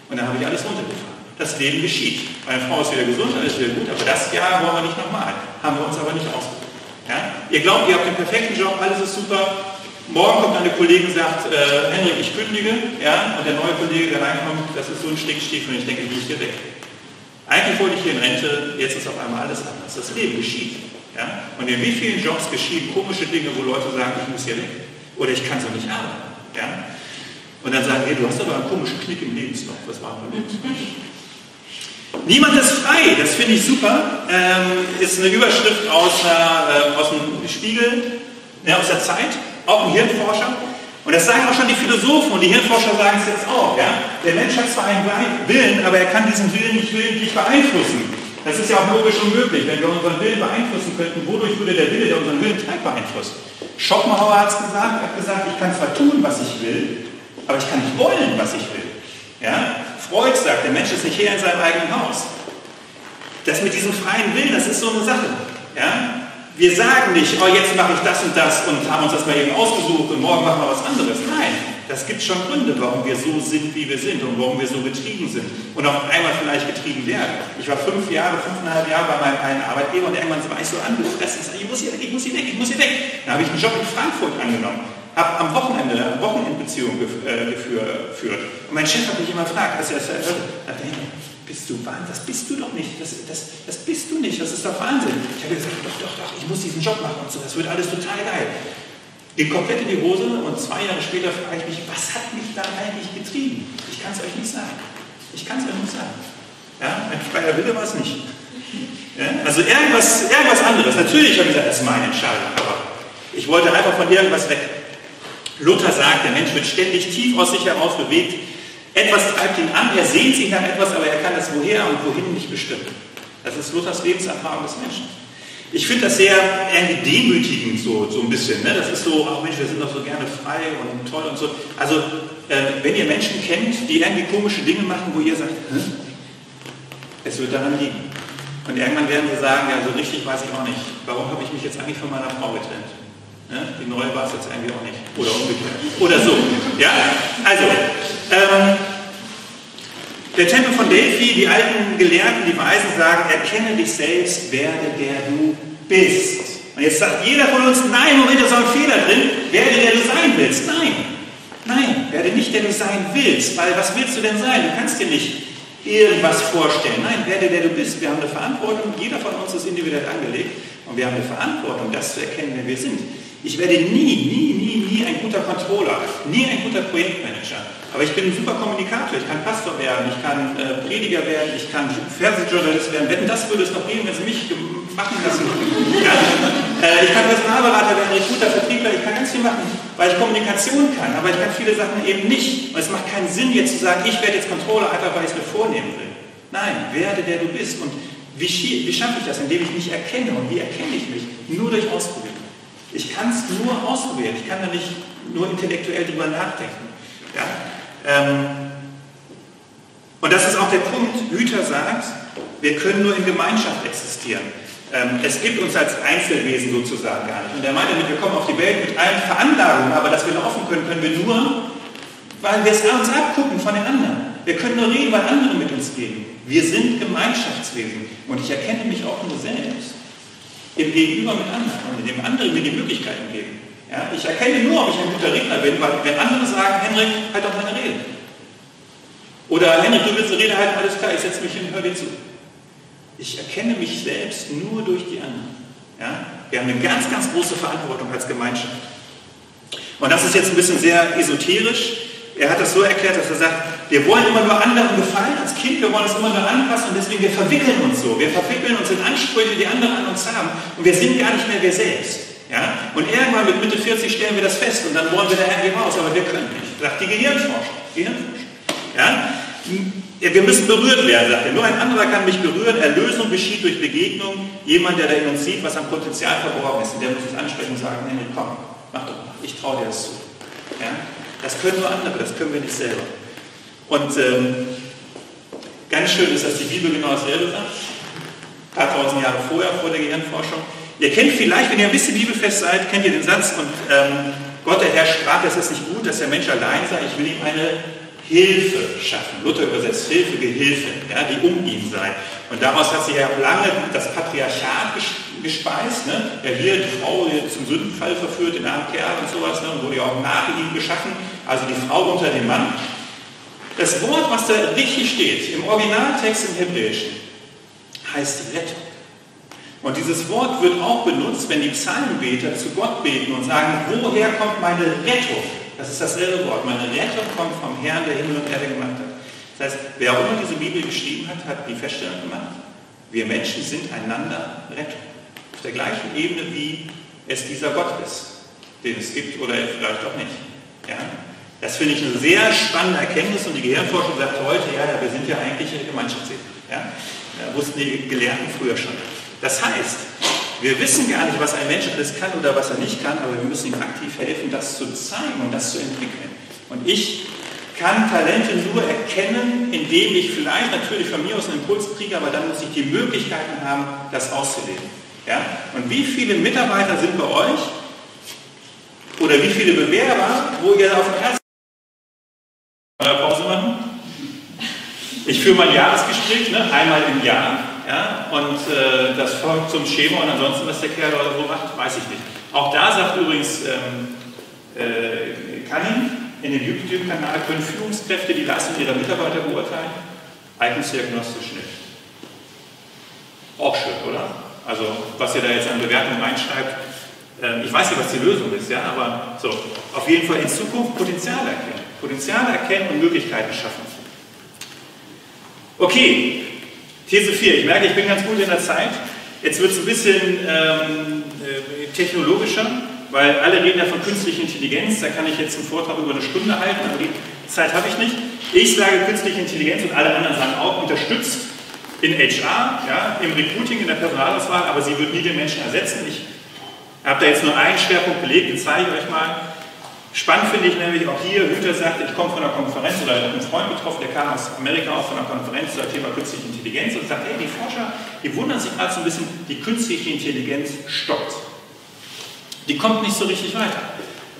Und dann habe ich alles runtergefahren. Das Leben geschieht. Meine Frau ist wieder gesund, alles wieder gut, aber das Jahr wollen wir nicht nochmal. Haben wir uns aber nicht ausgesucht. Ja? Ihr glaubt, ihr habt den perfekten Job, alles ist super. Morgen kommt eine Kollegin und sagt, äh, Henrik, ich kündige. Ja? Und der neue Kollege, der reinkommt, das ist so ein Stickstiefel und ich denke, ich bin hier weg. Eigentlich wollte ich hier in Rente, jetzt ist auf einmal alles anders. Das Leben geschieht. Ja? Und in wie vielen Jobs geschehen komische Dinge, wo Leute sagen, ich muss hier weg. Oder ich kann so nicht arbeiten. Ja? Und dann sagen, hey, du hast aber einen komischen Knick im Lebenslauf. Was war denn mit? Niemand ist frei, das finde ich super, ähm, ist eine Überschrift aus, äh, aus dem Spiegel, äh, aus der Zeit, auch ein Hirnforscher. Und das sagen auch schon die Philosophen und die Hirnforscher sagen es jetzt auch. Ja? Der Mensch hat zwar einen Willen, aber er kann diesen Willen nicht willentlich beeinflussen. Das ist ja auch logisch unmöglich. Wenn wir unseren Willen beeinflussen könnten, wodurch würde der Wille, der unseren Willen treibt, beeinflusst? Schopenhauer hat es gesagt, er hat gesagt, ich kann zwar tun, was ich will, aber ich kann nicht wollen, was ich will. Ja? Freud sagt, der Mensch ist nicht hier in seinem eigenen Haus. Das mit diesem freien Willen, das ist so eine Sache. Ja? Wir sagen nicht, oh, jetzt mache ich das und das und haben uns das mal eben ausgesucht und morgen machen wir was anderes. Nein, Das gibt schon Gründe, warum wir so sind, wie wir sind und warum wir so getrieben sind und auch einmal vielleicht getrieben werden. Ich war fünf Jahre, fünfeinhalb Jahre bei meinem einen Arbeitgeber und irgendwann war ich so angefressen, ich muss hier weg, ich muss hier weg, ich muss hier weg. Dann habe ich einen Job in Frankfurt angenommen, habe am Wochenende eine Wochenendbeziehung geführt. Und mein Chef hat mich immer gefragt, als er das hörte, hat er gesagt, bist du Wahnsinn? Das bist du doch nicht. Das, das, das bist du nicht. Das ist doch Wahnsinn. Ich habe gesagt, doch, doch, doch, ich muss diesen Job machen und so. Das wird alles total geil. Geht komplett in die Hose und zwei Jahre später frage ich mich, was hat mich da eigentlich getrieben? Ich kann es euch nicht sagen. Ich kann es euch nicht sagen. Ja, mein freier Wille war es nicht. Ja? Also irgendwas, irgendwas anderes. Natürlich habe ich gesagt, das ist meine Entscheidung. Aber ich wollte einfach von irgendwas weg. Luther sagt, der Mensch wird ständig tief aus sich heraus bewegt. Etwas treibt ihn an, er sehnt sich nach etwas, aber er kann das woher und wohin nicht bestimmen. Das ist Luthers Lebenserfahrung des Menschen. Ich finde das sehr irgendwie demütigend, so, so ein bisschen. Ne? Das ist so, ach Mensch, wir sind doch so gerne frei und toll und so. Also, äh, wenn ihr Menschen kennt, die irgendwie komische Dinge machen, wo ihr sagt, Hä? Es wird daran liegen. Und irgendwann werden sie sagen, ja, so richtig weiß ich auch nicht. Warum habe ich mich jetzt eigentlich von meiner Frau getrennt? Ne? Die neue war es jetzt irgendwie auch nicht. Oder umgekehrt. Oder so. Ja? Also, ähm, der Tempel von Delphi, die alten Gelehrten, die Weisen sagen, erkenne dich selbst, werde der du bist. Und jetzt sagt jeder von uns, nein, Moment, da ist auch ein Fehler drin, werde der du sein willst. Nein. Nein, werde nicht der du sein willst, weil was willst du denn sein? Du kannst dir nicht irgendwas vorstellen. Nein, werde der du bist. Wir haben eine Verantwortung, jeder von uns ist individuell angelegt und wir haben eine Verantwortung, das zu erkennen, wer wir sind. Ich werde nie, nie, nie, nie ein guter Controller, nie ein guter Projektmanager. Aber ich bin ein super Kommunikator, ich kann Pastor werden, ich kann äh, Prediger werden, ich kann Fernsehjournalist werden. Wenn das würde es noch geben, wenn sie mich machen lassen. Ja. Äh, ich kann Personalberater werden, ich bin guter Vertriebler, ich kann ganz viel machen, weil ich Kommunikation kann, aber ich kann viele Sachen eben nicht. Und es macht keinen Sinn, jetzt zu sagen, ich werde jetzt Controller, einfach weil ich es mir vornehmen will. Nein, werde der du bist. Und wie, wie schaffe ich das, indem ich mich erkenne? Und wie erkenne ich mich? Nur durch Ausprobieren. Ich kann es nur ausprobieren, ich kann da nicht nur intellektuell drüber nachdenken. Ja? Ähm, und das ist auch der Punkt, Hüther sagt, wir können nur in Gemeinschaft existieren. Ähm, es gibt uns als Einzelwesen sozusagen gar nicht. Und er meint damit, wir kommen auf die Welt mit allen Veranlagungen, aber dass wir laufen können, können wir nur, weil wir es uns abgucken von den anderen. Wir können nur reden, weil andere mit uns reden. Wir sind Gemeinschaftswesen und ich erkenne mich auch nur selbst. Im Gegenüber mit anderen und indem andere mir die Möglichkeiten geben. Ja, ich erkenne nur, ob ich ein guter Redner bin, weil wenn andere sagen, Henrik, halt doch meine Rede. Oder Henrik, du willst eine Rede halten, alles klar, ich setze mich hin und höre dir zu. Ich erkenne mich selbst nur durch die anderen. Ja? Wir haben eine ganz, ganz große Verantwortung als Gemeinschaft. Und das ist jetzt ein bisschen sehr esoterisch. Er hat das so erklärt, dass er sagt, wir wollen immer nur anderen gefallen als Kind, wir wollen es immer nur anpassen und deswegen wir verwickeln uns so. Wir verwickeln uns in Ansprüche, die andere an uns haben und wir sind gar nicht mehr wir selbst. Ja? Und irgendwann mit Mitte vierzig stellen wir das fest und dann wollen wir da irgendwie raus, aber wir können nicht. Sagt die Gehirnforschung. Gehirnforschung. Ja? Wir müssen berührt werden, sagt er. Nur ein anderer kann mich berühren. Erlösung geschieht durch Begegnung. Jemand, der da in uns sieht, was am Potenzial verborgen ist, und der muss uns ansprechen und sagen, Henrik, komm, mach doch mal, ich traue dir das zu. Ja? Das können nur andere, das können wir nicht selber. Und ähm, ganz schön ist, dass die Bibel genau dasselbe sagt. Ein paar tausend Jahre vorher, vor der Gehirnforschung. Ihr kennt vielleicht, wenn ihr ein bisschen bibelfest seid, kennt ihr den Satz, und ähm, Gott, der Herr, sprach, es ist nicht gut, dass der Mensch allein sei, ich will ihm eine Hilfe schaffen. Luther übersetzt Hilfe, Gehilfe, ja, die um ihn sei. Und daraus hat sich ja lange das Patriarchat gespeist. Ne? Ja, hier die Frau die zum Sündenfall verführt, den armen Kerl und sowas, ne? Und wurde ja auch nach ihm geschaffen. Also die Frau unter dem Mann. Das Wort, was da richtig steht, im Originaltext im Hebräischen, heißt Rettung. Und dieses Wort wird auch benutzt, wenn die Psalmenbeter zu Gott beten und sagen, woher kommt meine Rettung? Das ist dasselbe Wort. Meine Rettung kommt vom Herrn, der Himmel und Erde gemacht hat. Das heißt, wer auch immer diese Bibel geschrieben hat, hat die Feststellung gemacht, wir Menschen sind einander Rettung. Auf der gleichen Ebene, wie es dieser Gott ist, den es gibt oder vielleicht auch nicht. Ja? Das finde ich eine sehr spannende Erkenntnis und die Gehirnforschung sagt heute, ja, ja wir sind ja eigentlich eine Gemeinschaftsseele. Ja? Da wussten die Gelehrten früher schon. Das heißt, wir wissen gar nicht, was ein Mensch alles kann oder was er nicht kann, aber wir müssen ihm aktiv helfen, das zu zeigen und das zu entwickeln. Und ich kann Talente nur erkennen, indem ich vielleicht natürlich von mir aus einen Impuls kriege, aber dann muss ich die Möglichkeiten haben, das auszuleben. Ja? Und wie viele Mitarbeiter sind bei euch oder wie viele Bewerber, wo ihr auf dem Herzen Mal Pause machen? Ich führe mein Jahresgespräch, ne? Einmal im Jahr, ja? Und äh, das folgt zum Schema, und ansonsten, was der Kerl so macht, weiß ich nicht. Auch da sagt übrigens ähm, äh, Kanning, in dem YouTube-Kanal können Führungskräfte die Leistung ihrer Mitarbeiter beurteilen, eignungsdiagnostisch nicht. Auch schön, oder? Also, was ihr da jetzt an Bewertungen reinschreibt, äh, ich weiß nicht, was die Lösung ist, ja, aber so, auf jeden Fall in Zukunft Potenzial erkennen. Potenzial erkennen und Möglichkeiten schaffen. Okay, These vier. Ich merke, ich bin ganz gut in der Zeit. Jetzt wird es ein bisschen ähm, technologischer, weil alle reden ja von künstlicher Intelligenz. Da kann ich jetzt einen Vortrag über eine Stunde halten, aber die Zeit habe ich nicht. Ich sage künstliche Intelligenz und alle anderen sagen auch, unterstützt in H R, ja, im Recruiting, in der Personalauswahl, aber sie wird nie den Menschen ersetzen. Ich habe da jetzt nur einen Schwerpunkt belegt, den zeige ich euch mal. Spannend finde ich nämlich auch hier, Hüther sagt, ich komme von einer Konferenz, oder ein Freund betroffen, der kam aus Amerika auch von einer Konferenz zum Thema künstliche Intelligenz und sagt, hey, die Forscher, die wundern sich gerade so ein bisschen, die künstliche Intelligenz stockt. Die kommt nicht so richtig weiter.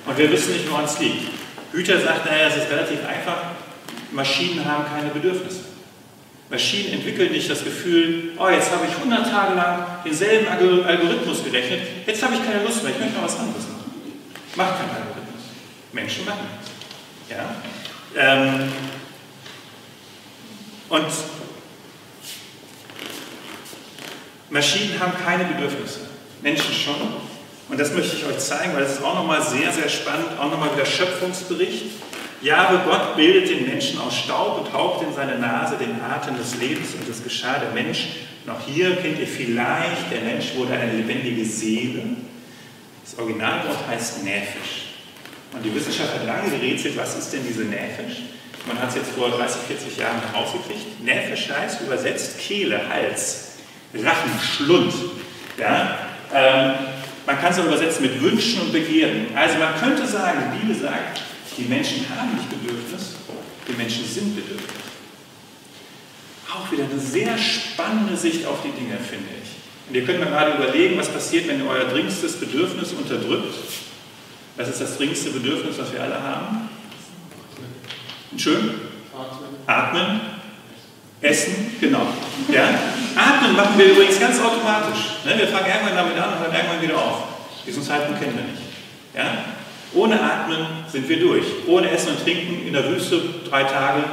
Und wir wissen nicht, woran es liegt. Hüther sagt, naja, es ist relativ einfach, Maschinen haben keine Bedürfnisse. Maschinen entwickeln nicht das Gefühl, oh, jetzt habe ich hundert Tage lang denselben Algorithmus gerechnet, jetzt habe ich keine Lust mehr, ich möchte mal was anderes machen. Macht keinen Algorithmus. Menschen machen. Ja? Ähm, und Maschinen haben keine Bedürfnisse, Menschen schon. Und das möchte ich euch zeigen, weil das ist auch nochmal sehr, sehr spannend, auch nochmal wieder Schöpfungsbericht. Ja, aber Gott bildet den Menschen aus Staub und haucht in seine Nase den Atem des Lebens und es geschah der Mensch. Noch hier kennt ihr vielleicht, der Mensch wurde eine lebendige Seele. Das Originalwort heißt Nephesh. Und die Wissenschaft hat lange gerätselt, was ist denn diese Nephesh? Man hat es jetzt vor dreißig, vierzig Jahren herausgekriegt. Nephesh heißt übersetzt Kehle, Hals, Rachen, Schlund. Ja? Ähm, man kann es auch übersetzen mit Wünschen und Begehren. Also man könnte sagen, die Bibel sagt, die Menschen haben nicht Bedürfnis, die Menschen sind Bedürfnis. Auch wieder eine sehr spannende Sicht auf die Dinge, finde ich. Und ihr könnt mal gerade überlegen, was passiert, wenn ihr euer dringendstes Bedürfnis unterdrückt. Was ist das dringendste Bedürfnis, was wir alle haben? Schön? Atmen. Essen, genau. Ja? Atmen machen wir übrigens ganz automatisch. Ne? Wir fangen irgendwann damit an und hören irgendwann wieder auf. Diesen Zeitpunkt kennen wir nicht. Ja? Ohne Atmen sind wir durch. Ohne Essen und Trinken in der Wüste, drei Tage,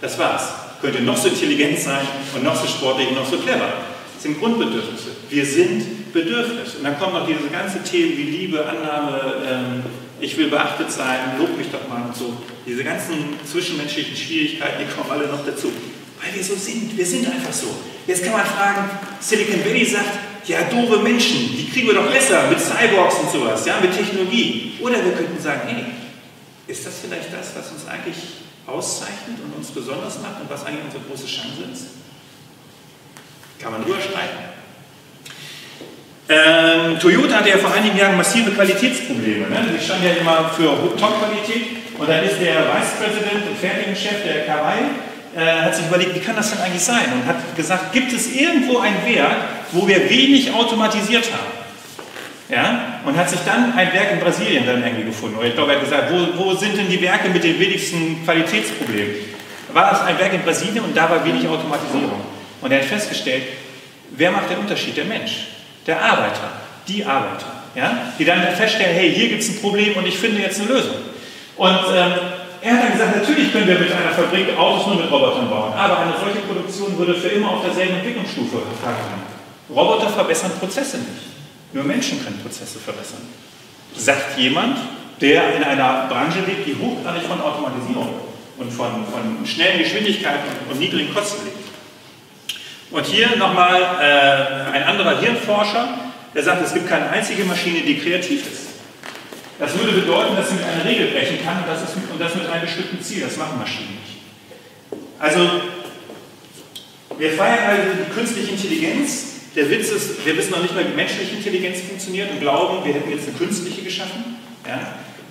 das war's. Könnt ihr noch so intelligent sein und noch so sportlich und noch so clever. Das sind Grundbedürfnisse. Wir sind Bedürfnis. Und dann kommen noch diese ganzen Themen wie Liebe, Annahme, ähm, ich will beachtet sein, lob mich doch mal und so. Diese ganzen zwischenmenschlichen Schwierigkeiten, die kommen alle noch dazu. Weil wir so sind. Wir sind einfach so. Jetzt kann man fragen, Silicon Valley sagt, ja, doofe Menschen, die kriegen wir doch besser mit Cyborgs und sowas, ja, mit Technologie. Oder wir könnten sagen, hey, ist das vielleicht das, was uns eigentlich auszeichnet und uns besonders macht und was eigentlich unsere große Chance ist? Kann man drüber streiten. Ähm, Toyota hatte ja vor einigen Jahren massive Qualitätsprobleme. Ne? Die stand ja immer für Top-Qualität. Und dann ist der Vice-President und Fertigungschef der Karai, äh, hat sich überlegt, wie kann das denn eigentlich sein? Und hat gesagt, gibt es irgendwo ein Werk, wo wir wenig automatisiert haben? Ja? Und hat sich dann ein Werk in Brasilien dann irgendwie gefunden. Oder ich glaube, er hat gesagt, wo, wo sind denn die Werke mit den wenigsten Qualitätsproblemen? War es ein Werk in Brasilien und da war wenig Automatisierung. Und er hat festgestellt, wer macht den Unterschied? Der Mensch, der Arbeiter, die Arbeiter, ja? Die dann feststellen, hey, hier gibt es ein Problem und ich finde jetzt eine Lösung. Und ähm, er hat dann gesagt, natürlich können wir mit einer Fabrik Autos nur mit Robotern bauen, aber eine solche Produktion würde für immer auf derselben Entwicklungsstufe verfahren. Roboter verbessern Prozesse nicht, nur Menschen können Prozesse verbessern. Sagt jemand, der in einer Branche lebt, die hochgradig von Automatisierung und von, von schnellen Geschwindigkeiten und niedrigen Kosten lebt. Und hier nochmal äh, ein anderer Hirnforscher, der sagt, es gibt keine einzige Maschine, die kreativ ist. Das würde bedeuten, dass sie mit einer Regel brechen kann und das, ist mit, und das mit einem bestimmten Ziel. Das machen Maschinen nicht. Also, wir feiern also die künstliche Intelligenz. Der Witz ist, wir wissen noch nicht mal, wie menschliche Intelligenz funktioniert und glauben, wir hätten jetzt eine künstliche geschaffen. Ja?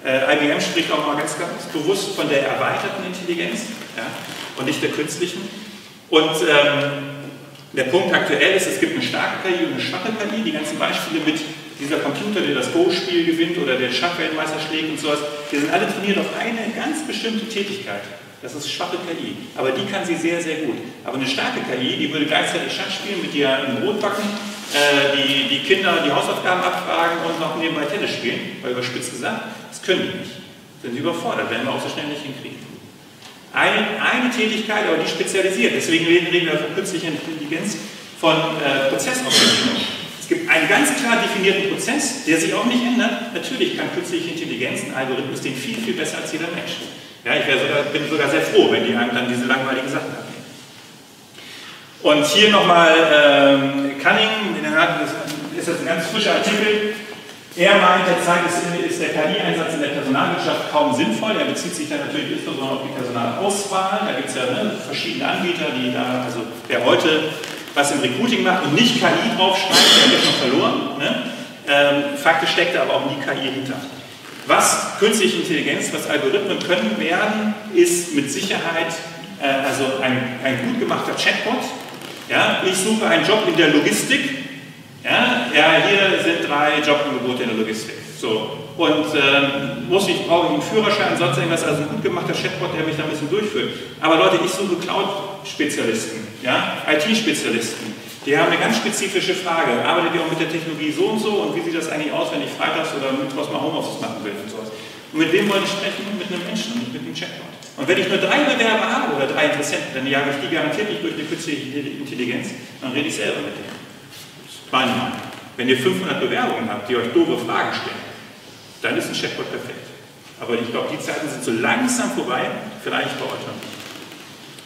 Äh, I B M spricht auch mal ganz, ganz bewusst von der erweiterten Intelligenz, ja? Und nicht der künstlichen. Und ähm, der Punkt aktuell ist, es gibt eine starke K I und eine schwache K I. Die ganzen Beispiele mit dieser Computer, der das Go-Spiel gewinnt oder der Schachweltmeister schlägt und sowas, die sind alle trainiert auf eine ganz bestimmte Tätigkeit. Das ist schwache K I, aber die kann sie sehr, sehr gut. Aber eine starke K I, die würde gleichzeitig Schach spielen, mit dir ein Brot backen, äh, die, die Kinder die Hausaufgaben abfragen und noch nebenbei Tennis spielen, weil überspitzt gesagt, das können die nicht. Sind sie überfordert, werden wir auch so schnell nicht hinkriegen. Eine, eine Tätigkeit, aber die spezialisiert, deswegen reden wir von künstlicher Intelligenz, von äh, Prozessoptimierung. Es gibt einen ganz klar definierten Prozess, der sich auch nicht ändert. Natürlich kann künstliche Intelligenz, ein Algorithmus, den viel, viel besser als jeder Mensch. Ja, ich wäre sogar, bin sogar sehr froh, wenn die einem dann diese langweiligen Sachen abnehmen. Und hier nochmal ähm, Kanning, in der Hand ist das ein ganz frischer Artikel. Er meint, der Zeit ist, ist der K I-Einsatz in der Personalwirtschaft kaum sinnvoll. Er bezieht sich dann natürlich insbesondere auf die Personalauswahl. Da gibt es ja ne, verschiedene Anbieter, die da, also wer heute was im Recruiting macht und nicht K I draufschreibt, der wird schon verloren. Ne? Ähm, faktisch steckt da aber auch nie K I hinter. Was künstliche Intelligenz, was Algorithmen können werden, ist mit Sicherheit äh, also ein, ein gut gemachter Chatbot. Ja, ich suche einen Job in der Logistik. Ja, ja, hier sind drei Jobangebote in der Logistik. So. Und äh, muss ich, brauche ich einen Führerschein, sonst irgendwas, also ein gut gemachter Chatbot, der mich da ein bisschen durchführt. Aber Leute, ich suche Cloud-Spezialisten, ja? I T-Spezialisten. Die haben eine ganz spezifische Frage. Arbeitet ihr auch mit der Technologie so und so? Und wie sieht das eigentlich aus, wenn ich freitags oder mittwochs mal Homeoffice machen will und sowas? Und mit wem wollen ich sprechen? Mit einem Menschen und nicht mit einem Chatbot. Und wenn ich nur drei Bewerber habe oder drei Interessenten, dann jage ich die garantiert nicht durch eine künstliche Intelligenz, dann rede ich selber mit denen. Meine Meinung. Wenn ihr fünfhundert Bewerbungen habt, die euch doofe Fragen stellen, dann ist ein Chatbot perfekt. Aber ich glaube, die Zeiten sind so langsam vorbei, vielleicht bei euch noch nicht.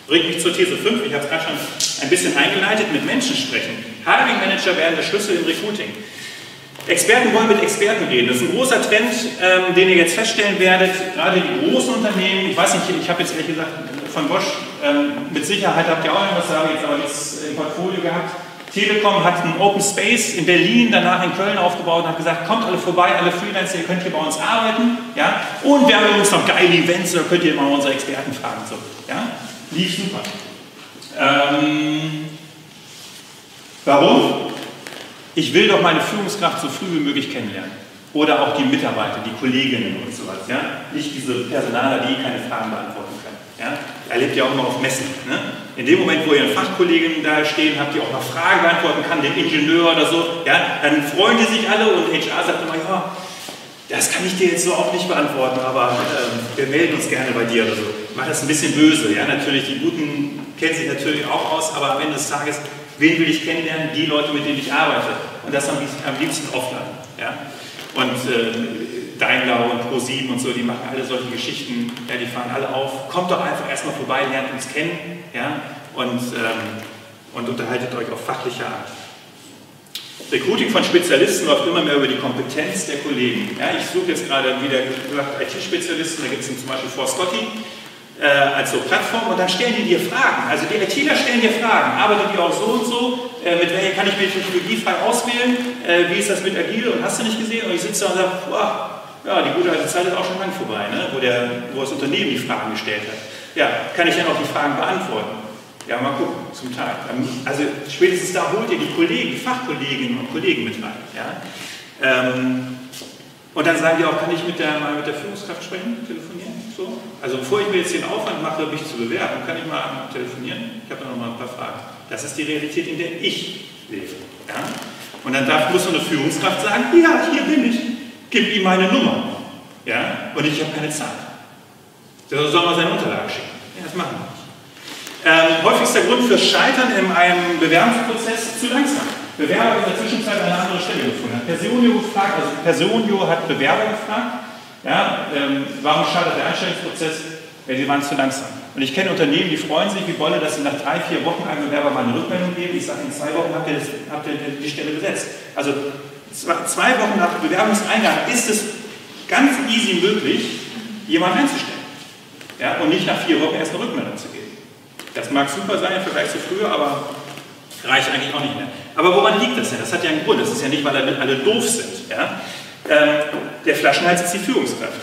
Bringt mich zur These fünf, ich habe es gerade schon ein bisschen eingeleitet, mit Menschen sprechen. Hiring Manager werden der Schlüssel im Recruiting. Experten wollen mit Experten reden. Das ist ein großer Trend, ähm, den ihr jetzt feststellen werdet. Gerade die großen Unternehmen, ich weiß nicht, ich habe jetzt ehrlich gesagt von Bosch, ähm, mit Sicherheit habt ihr auch irgendwas, da habe ich jetzt aber nichts im Portfolio gehabt. Telekom hat einen Open Space in Berlin, danach in Köln aufgebaut und hat gesagt, kommt alle vorbei, alle Freelancer, ihr könnt hier bei uns arbeiten. Ja? Und wir haben übrigens noch geile Events, da könnt ihr immer unsere Experten fragen. So, ja? Lief super. Ähm, warum? Ich will doch meine Führungskraft so früh wie möglich kennenlernen. Oder auch die Mitarbeiter, die Kolleginnen und sowas. Ja? Nicht diese Personaler, die keine Fragen beantworten können. Ja? Erlebt ihr auch immer auf Messen. Ne? In dem Moment, wo ihr eine Fachkollegin da stehen habt, die auch noch Fragen beantworten kann, den Ingenieur oder so, ja? Dann freuen die sich alle und H R sagt immer, ja, das kann ich dir jetzt so auch nicht beantworten, aber ähm, wir melden uns gerne bei dir oder so. Macht das ein bisschen böse. Ja? Natürlich, die Guten kennen sich natürlich auch aus, aber am Ende des Tages, wen will ich kennenlernen? Die Leute, mit denen ich arbeite. Und das am liebsten, am liebsten offline. Ja? Und äh, Daimler und ProSieben und so, die machen alle solche Geschichten. Ja, die fahren alle auf. Kommt doch einfach erstmal vorbei, lernt uns kennen. Ja? Und, ähm, und unterhaltet euch auf fachlicher Art. Recruiting von Spezialisten läuft immer mehr über die Kompetenz der Kollegen. Ja, ich suche jetzt gerade wieder I T-Spezialisten, da gibt es zum Beispiel For Scotty äh, als so Plattform und dann stellen die dir Fragen. Also die ITler stellen dir Fragen. Arbeitet ihr auch so und so? Äh, mit welcher kann ich mir Technologie frei auswählen? Äh, wie ist das mit Agile und hast du nicht gesehen? Und ich sitze da und sage, boah, ja, die gute alte Zeit ist auch schon lang vorbei, ne? wo, der, wo das Unternehmen die Fragen gestellt hat. Ja, kann ich dann auch die Fragen beantworten? Ja, mal gucken, zum Teil. Also spätestens da holt ihr die Kollegen, die Fachkolleginnen und Kollegen mit rein. Ja? Ähm, und dann sagen die auch, kann ich mit der, mal mit der Führungskraft sprechen, telefonieren? So? Also bevor ich mir jetzt den Aufwand mache, mich zu bewerben, kann ich mal telefonieren? Ich habe da noch mal ein paar Fragen. Das ist die Realität, in der ich lebe. Ja? Und dann darf, muss so eine Führungskraft sagen, ja, hier bin ich, gib ihm meine Nummer. Ja? Und ich habe keine Zeit. Der soll mal seine Unterlagen schicken. Ja, das machen wir. Ähm, häufigster Grund für Scheitern in einem Bewerbungsprozess: zu langsam. Bewerber haben in der Zwischenzeit eine andere Stelle gefunden. Personio, gefragt, also Personio hat Bewerber gefragt, ja, ähm, warum scheitert der Einstellungsprozess? Ja, sie waren zu langsam. Und ich kenne Unternehmen, die freuen sich wie Bolle, dass sie nach drei, vier Wochen einem Bewerber mal eine Rückmeldung geben. Ich sage, in zwei Wochen habt ihr, das, habt ihr die Stelle besetzt. Also zwei Wochen nach Bewerbungseingang ist es ganz easy möglich, jemanden einzustellen. Ja, und nicht nach vier Wochen erst eine Rückmeldung zu geben. Das mag super sein im Vergleich zu früher, aber reicht eigentlich auch nicht mehr. Aber woran liegt das denn? Das hat ja einen Grund. Das ist ja nicht, weil damit alle doof sind. Ja? Ähm, der Flaschenhals ist die Führungskraft.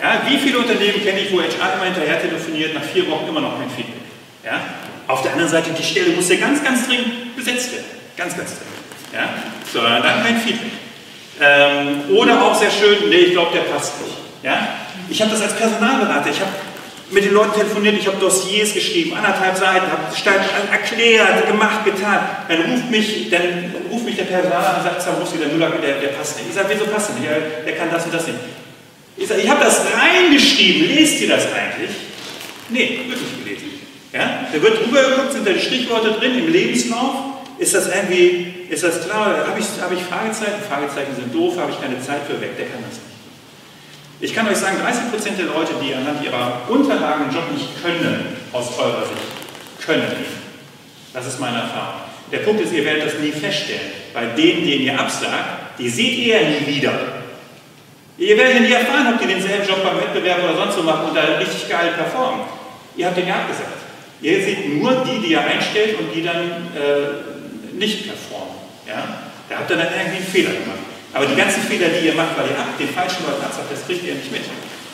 Ja? Wie viele Unternehmen kenne ich, wo H R immer hinterher telefoniert, nach vier Wochen immer noch kein Feedback? Ja? Auf der anderen Seite, die Stelle muss ja ganz, ganz dringend besetzt werden. Ganz, ganz dringend. Ja? So, dann kein Feedback. Ähm, oder auch sehr schön, nee, ich glaube, der passt nicht. Ja? Ich habe das als Personalberater. Ich habe mit den Leuten telefoniert, ich habe Dossiers geschrieben, anderthalb Seiten, habe erklärt, gemacht, getan. Dann ruft mich, dann ruft mich der Personal und sagt, Zaborowski, der Müller, der, der passt nicht. Ich sage, wieso passt nicht? Der, der kann das und das nicht. Ich sage, ich habe das reingeschrieben, lest ihr das eigentlich? Nee, wird nicht gelesen. Ja? Da wird drüber geguckt, sind da die Stichworte drin im Lebenslauf? Ist das irgendwie, ist das klar? Habe ich, hab ich Fragezeichen? Fragezeichen sind doof, habe ich keine Zeit für, weg, der kann das nicht. Ich kann euch sagen, dreißig Prozent der Leute, die anhand ihrer Unterlagen einen Job nicht können, aus eurer Sicht, können nicht. Das ist meine Erfahrung. Der Punkt ist, ihr werdet das nie feststellen. Bei denen, denen ihr absagt, die seht ihr ja nie wieder. Ihr werdet ja nie erfahren, ob die denselben Job beim Wettbewerb oder sonst so machen und da richtig geil performen. Ihr habt den ja abgesagt. Ihr seht nur die, die ihr einstellt und die dann äh, nicht performen. Ja? Da habt ihr dann irgendwie einen Fehler gemacht. Aber die ganzen Fehler, die ihr macht, weil ihr ab den falschen Leuten absagt, das kriegt ihr nicht mit.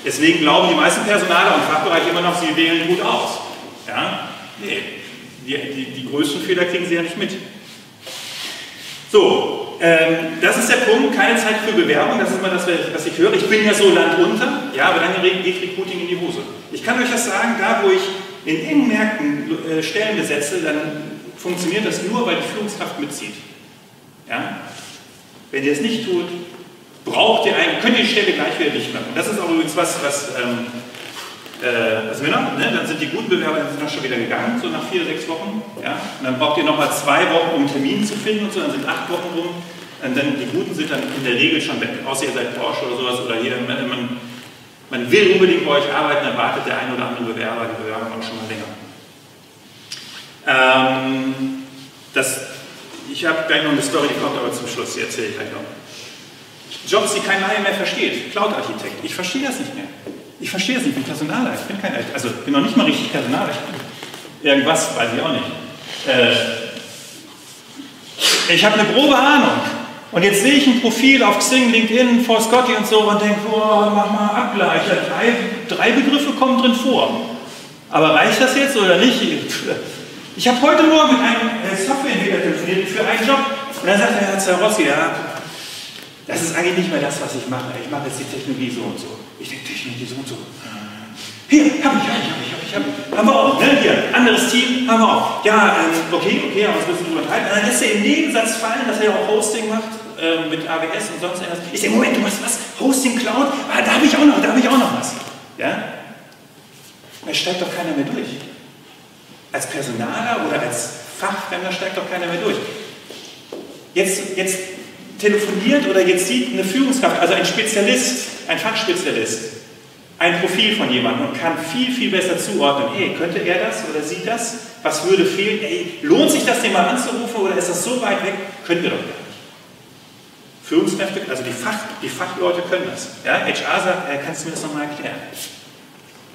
Deswegen glauben die meisten Personaler und Fachbereiche immer noch, sie wählen gut aus. Ja? Nee, die, die, die größten Fehler kriegen sie ja nicht mit. So, ähm, das ist der Punkt, keine Zeit für Bewerbung, das ist mal das, was ich höre. Ich bin ja so landunter, ja, aber dann geht Recruiting in die Hose. Ich kann euch das sagen, da wo ich in engen Märkten äh, Stellen besetze, dann funktioniert das nur, weil die Führungskraft mitzieht. Ja? Wenn ihr es nicht tut, braucht ihr einen, könnt ihr die Stelle gleich wieder dicht machen. Das ist auch übrigens was, was, ähm, äh, was Männer, ne? Dann sind die guten Bewerber dann sind dann schon wieder gegangen, so nach vier, sechs Wochen. Ja? Und dann braucht ihr nochmal zwei Wochen, um einen Termin zu finden und so, dann sind acht Wochen rum. Und dann, die Guten sind dann in der Regel schon weg, außer ihr seid Porsche oder sowas. Oder jeder, man, man will unbedingt bei euch arbeiten, dann wartet der ein oder andere Bewerber, die Bewerber auch schon mal länger. Ähm, das... Ich habe gleich noch eine Story, die kommt aber zum Schluss, die erzähle ich gleich noch. Jobs, die kein Laie mehr versteht. Cloud-Architekt. Ich verstehe das nicht mehr. Ich verstehe es nicht. Ich bin Personaler. Ich bin kein Architekt. Also, ich bin noch nicht mal richtig Personaler. Irgendwas weiß ich auch nicht. Äh, ich habe eine grobe Ahnung. Und jetzt sehe ich ein Profil auf Xing, LinkedIn, For Scotty und so und denke, oh, mach mal Abgleich. Drei, drei Begriffe kommen drin vor. Aber reicht das jetzt oder nicht? Ich habe heute Morgen mit einem Softwareentwickler telefoniert für einen Job. Und dann sagt der Herr Zaborowski, ja, das ist eigentlich nicht mehr das, was ich mache. Ich mache jetzt die Technologie so und so. Ich denke, Technologie so und so. Hier, habe ich, habe ich, habe ich, habe ich, habe ich. Haben wir auch, ne? Hier, anderes Team, haben wir auch. Ja, ähm, okay, okay, aber es müssen wir drüber teilen. Und dann lässt er im Nebensatz fallen, dass er ja auch Hosting macht äh, mit A W S und sonst irgendwas. Ich denke, Moment, du machst was? Hosting Cloud? Ah, da habe ich auch noch, da habe ich auch noch was. Ja? Da steigt doch keiner mehr durch. Als Personaler oder als Fachfremder steigt doch keiner mehr durch. Jetzt, jetzt telefoniert oder jetzt sieht eine Führungskraft, also ein Spezialist, ein Fachspezialist, ein Profil von jemandem und kann viel, viel besser zuordnen. Hey, könnte er das oder sie das? Was würde fehlen? Ey, lohnt sich das, den mal anzurufen oder ist das so weit weg? Können wir doch gar nicht. Führungskräfte, also die, Fach, die Fachleute können das. Ja? H R sagt, äh, kannst du mir das nochmal erklären?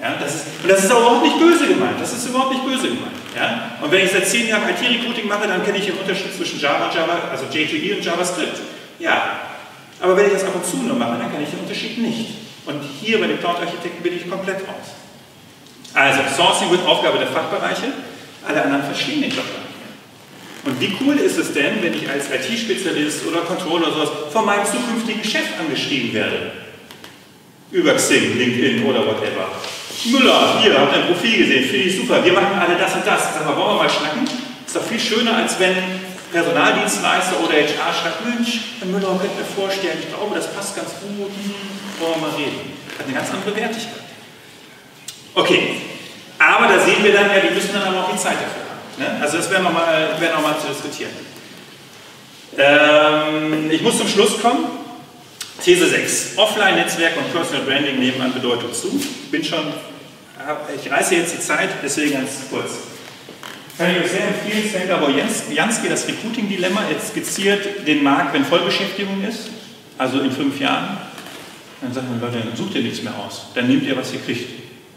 Ja, das ist, und das ist auch überhaupt nicht böse gemeint. Das ist überhaupt nicht böse gemeint. Ja? Und wenn ich seit zehn Jahren I T-Recruiting mache, dann kenne ich den Unterschied zwischen Java, Java, also J T E und JavaScript. Ja, aber wenn ich das ab und zu nur mache, dann kenne ich den Unterschied nicht. Und hier bei den Cloud-Architekten bin ich komplett raus. Also, Sourcing wird Aufgabe der Fachbereiche, alle anderen verstehen den Job nicht mehr. Und wie cool ist es denn, wenn ich als I T-Spezialist oder Controller oder sowas von meinem zukünftigen Chef angeschrieben werde? Über Xing, LinkedIn oder whatever. Müller, hier, habt ihr ein Profil gesehen, finde ich super, wir machen alle das und das. Sag mal, wollen wir mal schnacken? Ist doch viel schöner, als wenn Personaldienstleister oder H R schreibt, Mensch, Herr Müller, könnt ihr mir vorstellen, ich glaube, das passt ganz gut, wollen wir mal reden. Hat eine ganz andere Wertigkeit. Okay, aber da sehen wir dann ja, die müssen dann aber auch die Zeit dafür haben. Ne? Also das wäre nochmal wär noch mal zu diskutieren. Ähm, ich muss zum Schluss kommen. These sechs. Offline-Netzwerk und Personal Branding nehmen an Bedeutung zu. Bin schon, ich reiße jetzt die Zeit, deswegen ganz kurz. Kann ich euch sehr empfehlen, Svenka Bojanski, das Recruiting-Dilemma, jetzt skizziert den Markt, wenn Vollbeschäftigung ist, also in fünf Jahren. Dann sagt man, Leute, dann sucht ihr nichts mehr aus. Dann nehmt ihr, was ihr kriegt.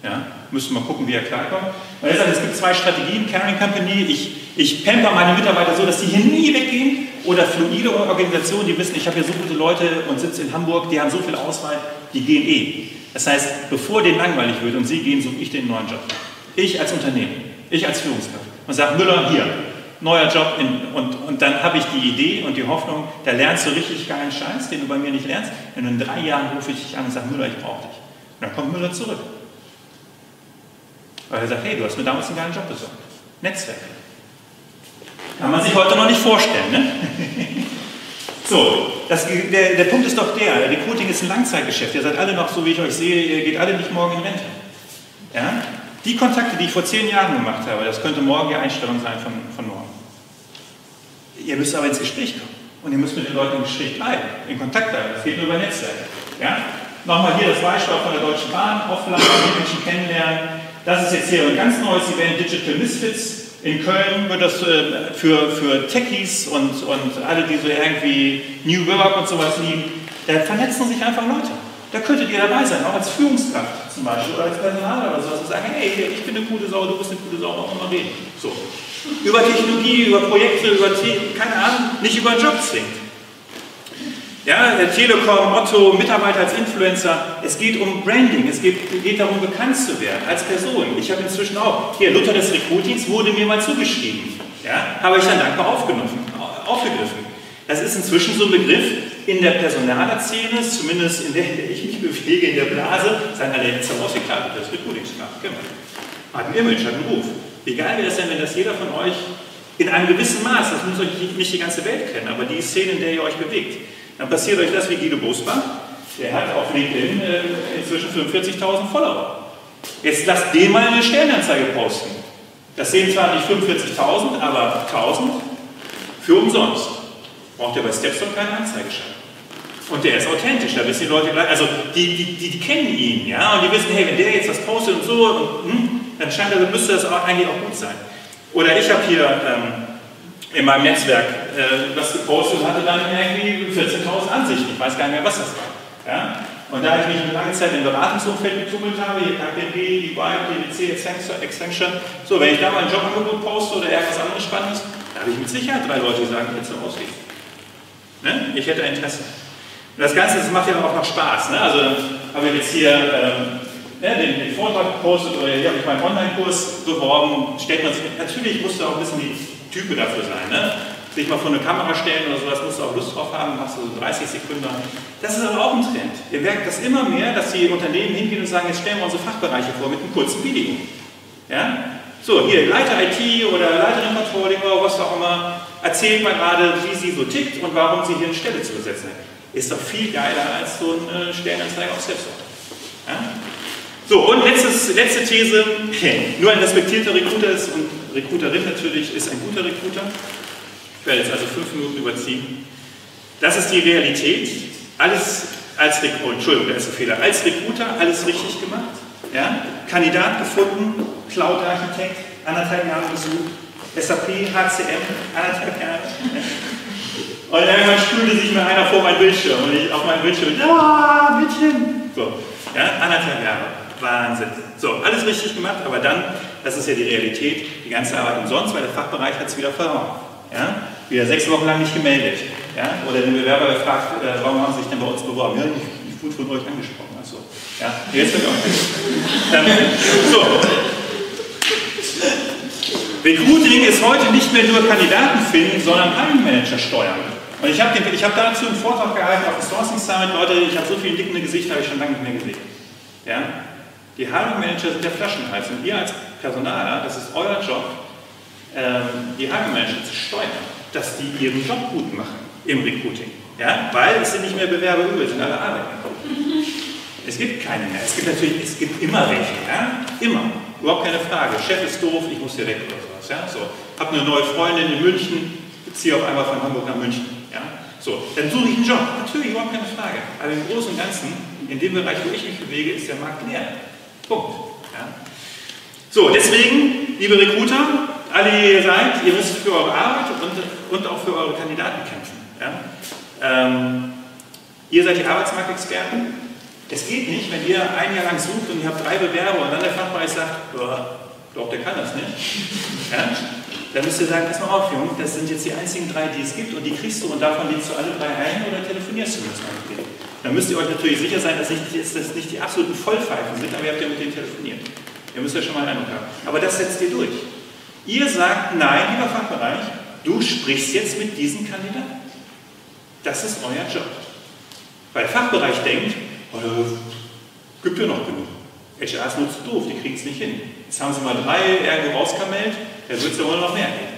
Ja? Müssen wir mal gucken, wie ihr klarkommt. Weil er sagt, es gibt zwei Strategien. Caring Company, ich, ich pamper meine Mitarbeiter so, dass die hier nie weggehen. Oder fluide Organisationen, die wissen, ich habe hier so gute Leute und sitze in Hamburg, die haben so viel Auswahl, die gehen eh. Das heißt, bevor denen langweilig wird und sie gehen, suche ich den neuen Job. Ich als Unternehmen, ich als Führungskraft. Und sage, Müller, hier, neuer Job. In, und, und dann habe ich die Idee und die Hoffnung, da lernst du richtig geilen Scheiß, den du bei mir nicht lernst. Und in drei Jahren rufe ich dich an und sage, Müller, ich brauche dich. Und dann kommt Müller zurück. Weil er sagt, hey, du hast mir damals einen geilen Job besorgt. Netzwerk. Kann man sich heute noch nicht vorstellen, ne? So, das, der, der Punkt ist doch der, Recruiting ist ein Langzeitgeschäft. Ihr seid alle noch, so wie ich euch sehe, ihr geht alle nicht morgen in Rente. Ja? Die Kontakte, die ich vor zehn Jahren gemacht habe, das könnte morgen die Einstellung sein von, von morgen. Ihr müsst aber ins Gespräch kommen. Und ihr müsst mit den Leuten im Gespräch bleiben, in Kontakt bleiben. Das geht nur über Netzwerke. Ja? Nochmal hier das Beispiel von der Deutschen Bahn, offline, die Menschen kennenlernen. Das ist jetzt hier ein ganz neues Event, Digital Misfits. In Köln wird das für, für Techies und, und alle, die so irgendwie New Work und sowas lieben, da vernetzen sich einfach Leute. Da könntet ihr dabei sein, auch als Führungskraft zum Beispiel oder als Personal oder sowas. Und sagen, hey, ich bin eine gute Sau, du bist eine gute Sau, auch mal reden. So. Über Technologie, über Projekte, über Themen, keine Ahnung, nicht über Job zwingt. Ja, der Telekom, Otto, Mitarbeiter als Influencer, es geht um Branding, es geht, geht darum, bekannt zu werden, als Person. Ich habe inzwischen auch, hier, Luther des Recruitings wurde mir mal zugeschrieben, ja, habe ich dann dankbar aufgenommen, aufgegriffen. Das ist inzwischen so ein Begriff in der Personalerszene, zumindest in der, in der ich mich bewege, in der Blase, sagen alle, jetzt haben wir ausgeklappt, das Recruiting gemacht, genau. Hat ein Image, hat einen Ruf. Wie geil wäre es denn, wenn das jeder von euch in einem gewissen Maß, das muss euch nicht die ganze Welt kennen, aber die Szene, in der ihr euch bewegt, dann passiert euch das wie Guido Bosbach, der hat auf LinkedIn äh, inzwischen fünfundvierzigtausend Follower. Jetzt lasst den mal eine Stellenanzeige posten. Das sehen zwar nicht fünfundvierzigtausend, aber tausend für umsonst. Braucht ihr bei StepStone keine Anzeige schalten. Und der ist authentisch, da wissen die Leute gleich, also die, die, die, die kennen ihn, ja, und die wissen, hey, wenn der jetzt was postet und so, und, hm, dann scheint also, müsste das auch eigentlich auch gut sein. Oder ich habe hier ähm, in meinem Netzwerk äh, was gepostet und hatte dann irgendwie vierzehntausend Ansichten. Ich weiß gar nicht mehr, was das war. Ja? Und da ich mich eine lange Zeit im Beratungsumfeld getummelt habe, hier K P B, E Y, P W C, Extension, so, wenn ich da mal ein Jobangebot poste oder irgendwas anderes Spannendes, da habe ich mit Sicherheit drei Leute, die sagen, ich hätte es ausgehen. Ne? Ich hätte Interesse. Und das Ganze, das macht ja auch noch Spaß. Ne? Also, habe ich jetzt hier ähm, ne, den, den Vortrag gepostet oder hier habe ich meinen Online-Kurs beworben, stellt man sich, natürlich musst du auch ein bisschen die Type dafür sein, ne? Sich mal vor eine Kamera stellen oder sowas, musst du auch Lust drauf haben, machst du so dreißig Sekunden. Das ist aber auch ein Trend. Ihr merkt das immer mehr, dass die Unternehmen hingehen und sagen, jetzt stellen wir unsere Fachbereiche vor mit einem kurzen Video. Ja? So, hier, Leiter I T oder Leiterin Controlling oder was auch immer, erzählt mal gerade, wie sie so tickt und warum sie hier eine Stelle zu besetzen hat. Ist doch viel geiler als so eine Stellenanzeige auf Selbstwort. Ja? So, und letztes, letzte These, okay. Nur ein respektierter Recruiter ist und Recruiterin natürlich ist ein guter Recruiter. Ich werde jetzt also fünf Minuten überziehen. Das ist die Realität. Alles als Recruiter, Entschuldigung, da ist ein Fehler. Als Recruiter alles richtig gemacht. Ja? Kandidat gefunden, Cloud-Architekt, anderthalb Jahre besucht, S A P, H C M, anderthalb Jahre. Und irgendwann spülte sich mir einer vor meinen Bildschirm und ich auf meinem Bildschirm, ja, Mädchen. So, ja, anderthalb Jahre. Wahnsinn. So, alles richtig gemacht, aber dann, das ist ja die Realität, die ganze Arbeit umsonst, weil der Fachbereich hat es wieder verhauen. Ja? Wieder sechs Wochen lang nicht gemeldet. Ja? Oder den Bewerber gefragt, äh, warum haben sie sich denn bei uns beworben? Ja, ich wurde von euch angesprochen. Achso. Ja, jetzt wird auch nicht. So. Recruiting ist heute nicht mehr nur Kandidaten finden, sondern Hiring-Manager steuern. Und ich habe hab dazu einen Vortrag gehalten auf dem Sourcing Summit. Leute, ich habe so viele dickende Gesichter, habe ich schon lange nicht mehr gesehen. Ja? Die Hiring Manager sind der Flaschenhals und ihr als Personaler, das ist euer Job, ähm, die Hiring Manager zu steuern, dass die ihren Job gut machen im Recruiting. Ja? Weil es sind nicht mehr Bewerber übel, es sind alle Arbeitnehmer. Es gibt keine mehr. Es gibt natürlich, es gibt immer welche. Ja? Immer. Überhaupt keine Frage. Chef ist doof, ich muss hier weg oder sowas. Ja? So. Hab eine neue Freundin in München, ziehe auf einmal von Hamburg nach München. Ja? So. Dann suche ich einen Job. Natürlich, überhaupt keine Frage. Aber im Großen und Ganzen, in dem Bereich, wo ich mich bewege, ist der Markt leer. Punkt. Ja. So, deswegen, liebe Recruiter, alle, die ihr seid, ihr müsst für eure Arbeit und, und auch für eure Kandidaten kämpfen. Ja. Ähm, ihr seid die Arbeitsmarktexperten. Es geht nicht, wenn ihr ein Jahr lang sucht und ihr habt drei Bewerber und dann der Fachbereich sagt, glaubt, der kann das nicht. Ja. Dann müsst ihr sagen, pass mal auf, Jungs, das sind jetzt die einzigen drei, die es gibt und die kriegst du und davon legst du alle drei ein oder telefonierst du mit denen. Dann müsst ihr euch natürlich sicher sein, dass das nicht die absoluten Vollpfeifen sind, aber ihr habt ja mit denen telefoniert. Ihr müsst ja schon mal einen Eindruck haben. Aber das setzt ihr durch. Ihr sagt, nein, lieber Fachbereich, du sprichst jetzt mit diesem Kandidaten. Das ist euer Job. Weil der Fachbereich denkt, oh, gibt ja noch genug. H R ist nur zu doof, die kriegen es nicht hin. Jetzt haben sie mal drei Ärger rauskamellt, da wird es ja wohl noch mehr geben.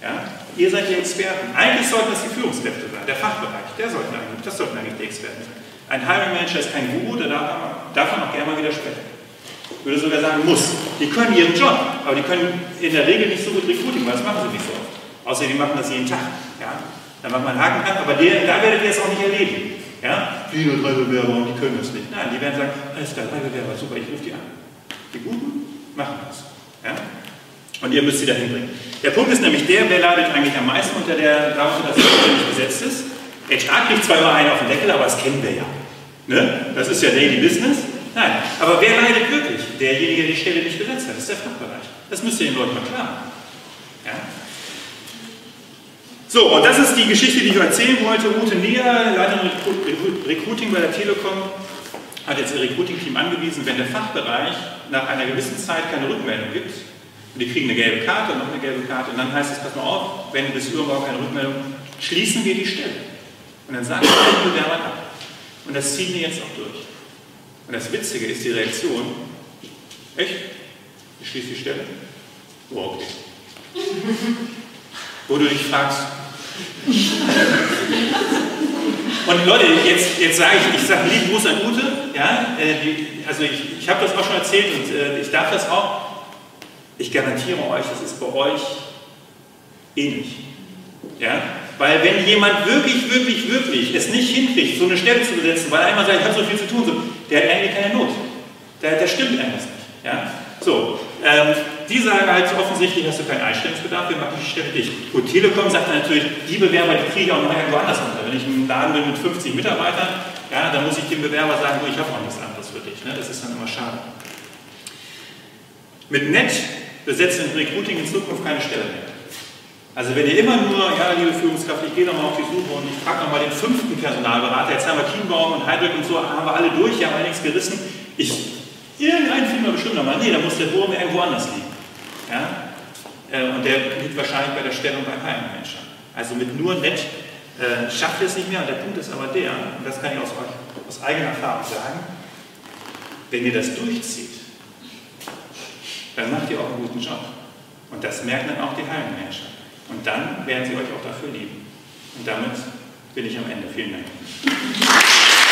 Ja? Ihr seid die Experten. Eigentlich sollten das die Führungskräfte sein, der Fachbereich, der sollten eigentlich, das sollten eigentlich die Experten sein. Ein Hiring Manager ist kein Guru, da darf man auch gerne mal widersprechen. Ich würde sogar sagen, muss. Die können ihren Job, aber die können in der Regel nicht so gut Recruiting, weil das machen sie nicht so oft. Außer die machen das jeden Tag. Ja? Dann macht man einen Haken ab, aber der, da werdet ihr es auch nicht erleben. Ja? Die nur drei Bewerber und die können das nicht. Nein, die werden sagen, alles klar, drei Bewerber, super, ich rufe die an. Die Guten machen das. Ja? Und ihr müsst sie dahin bringen. Der Punkt ist nämlich der, wer leidet eigentlich am meisten unter der darunter, dass es nicht besetzt ist. H R kriegt zwar immer einen auf den Deckel, aber das kennen wir ja. Ne? Das ist ja Daily Business. Nein, aber wer leidet wirklich? Derjenige, der die Stelle nicht besetzt hat, das ist der Fachbereich. Das müsst ihr den Leuten mal klar machen. Ja? So, und das ist die Geschichte, die ich euch erzählen wollte. Ute Neher, Leiterin Recruiting bei der Telekom, hat jetzt ihr Recruiting-Team angewiesen, wenn der Fachbereich nach einer gewissen Zeit keine Rückmeldung gibt, und die kriegen eine gelbe Karte und noch eine gelbe Karte, und dann heißt es, pass mal auf, wenn bis übermorgen keine Rückmeldung, schließen wir die Stelle. Und dann sagen die Bewerber ab. Und das ziehen wir jetzt auch durch. Und das Witzige ist die Reaktion, echt? Ich schließe die Stelle? Oh, okay. Wo du dich fragst. Und Leute, jetzt, jetzt sage ich, ich sage lieben Gruß an Ute, ja, die, also ich, ich habe das auch schon erzählt und äh, ich darf das auch. Ich garantiere euch, das ist bei euch ähnlich. Ja? Weil wenn jemand wirklich, wirklich, wirklich es nicht hinkriegt, so eine Stelle zu besetzen, weil er einmal sagt, ich habe so viel zu tun, so, der hat eigentlich keine Not. Da, da stimmt irgendwas nicht. Ja? So, ähm, die sagen halt, offensichtlich hast du keinen Einstellungsbedarf, wir machen die Stelle dicht. Gut, Telekom sagt dann natürlich, die Bewerber, die kriege ich auch noch irgendwo anders runter. Wenn ich im Laden bin mit fünfzig Mitarbeitern, ja, dann muss ich dem Bewerber sagen, oh, ich habe auch nichts anderes für dich. Ne? Das ist dann immer schade. Mit Net besetzt im Recruiting in Zukunft keine Stelle mehr. Also wenn ihr immer nur, ja, liebe Führungskraft, ich gehe nochmal auf die Suche und ich frage nochmal den fünften Personalberater, jetzt haben wir Kienbaum und Heidelberg und so, haben wir alle durch, ja, haben wir nichts gerissen. Ich, irgendeinen finden wir bestimmt nochmal, nee, da muss der Wurm irgendwo anders liegen. Ja? Und der liegt wahrscheinlich bei der Stellung bei keinem Menschen. Also mit nur Net äh, schafft ihr es nicht mehr, und der Punkt ist aber der, und das kann ich aus, aus eigener Erfahrung sagen, wenn ihr das durchzieht, dann macht ihr auch einen guten Job. Und das merken dann auch die Hiring Manager. Und dann werden sie euch auch dafür lieben. Und damit bin ich am Ende. Vielen Dank.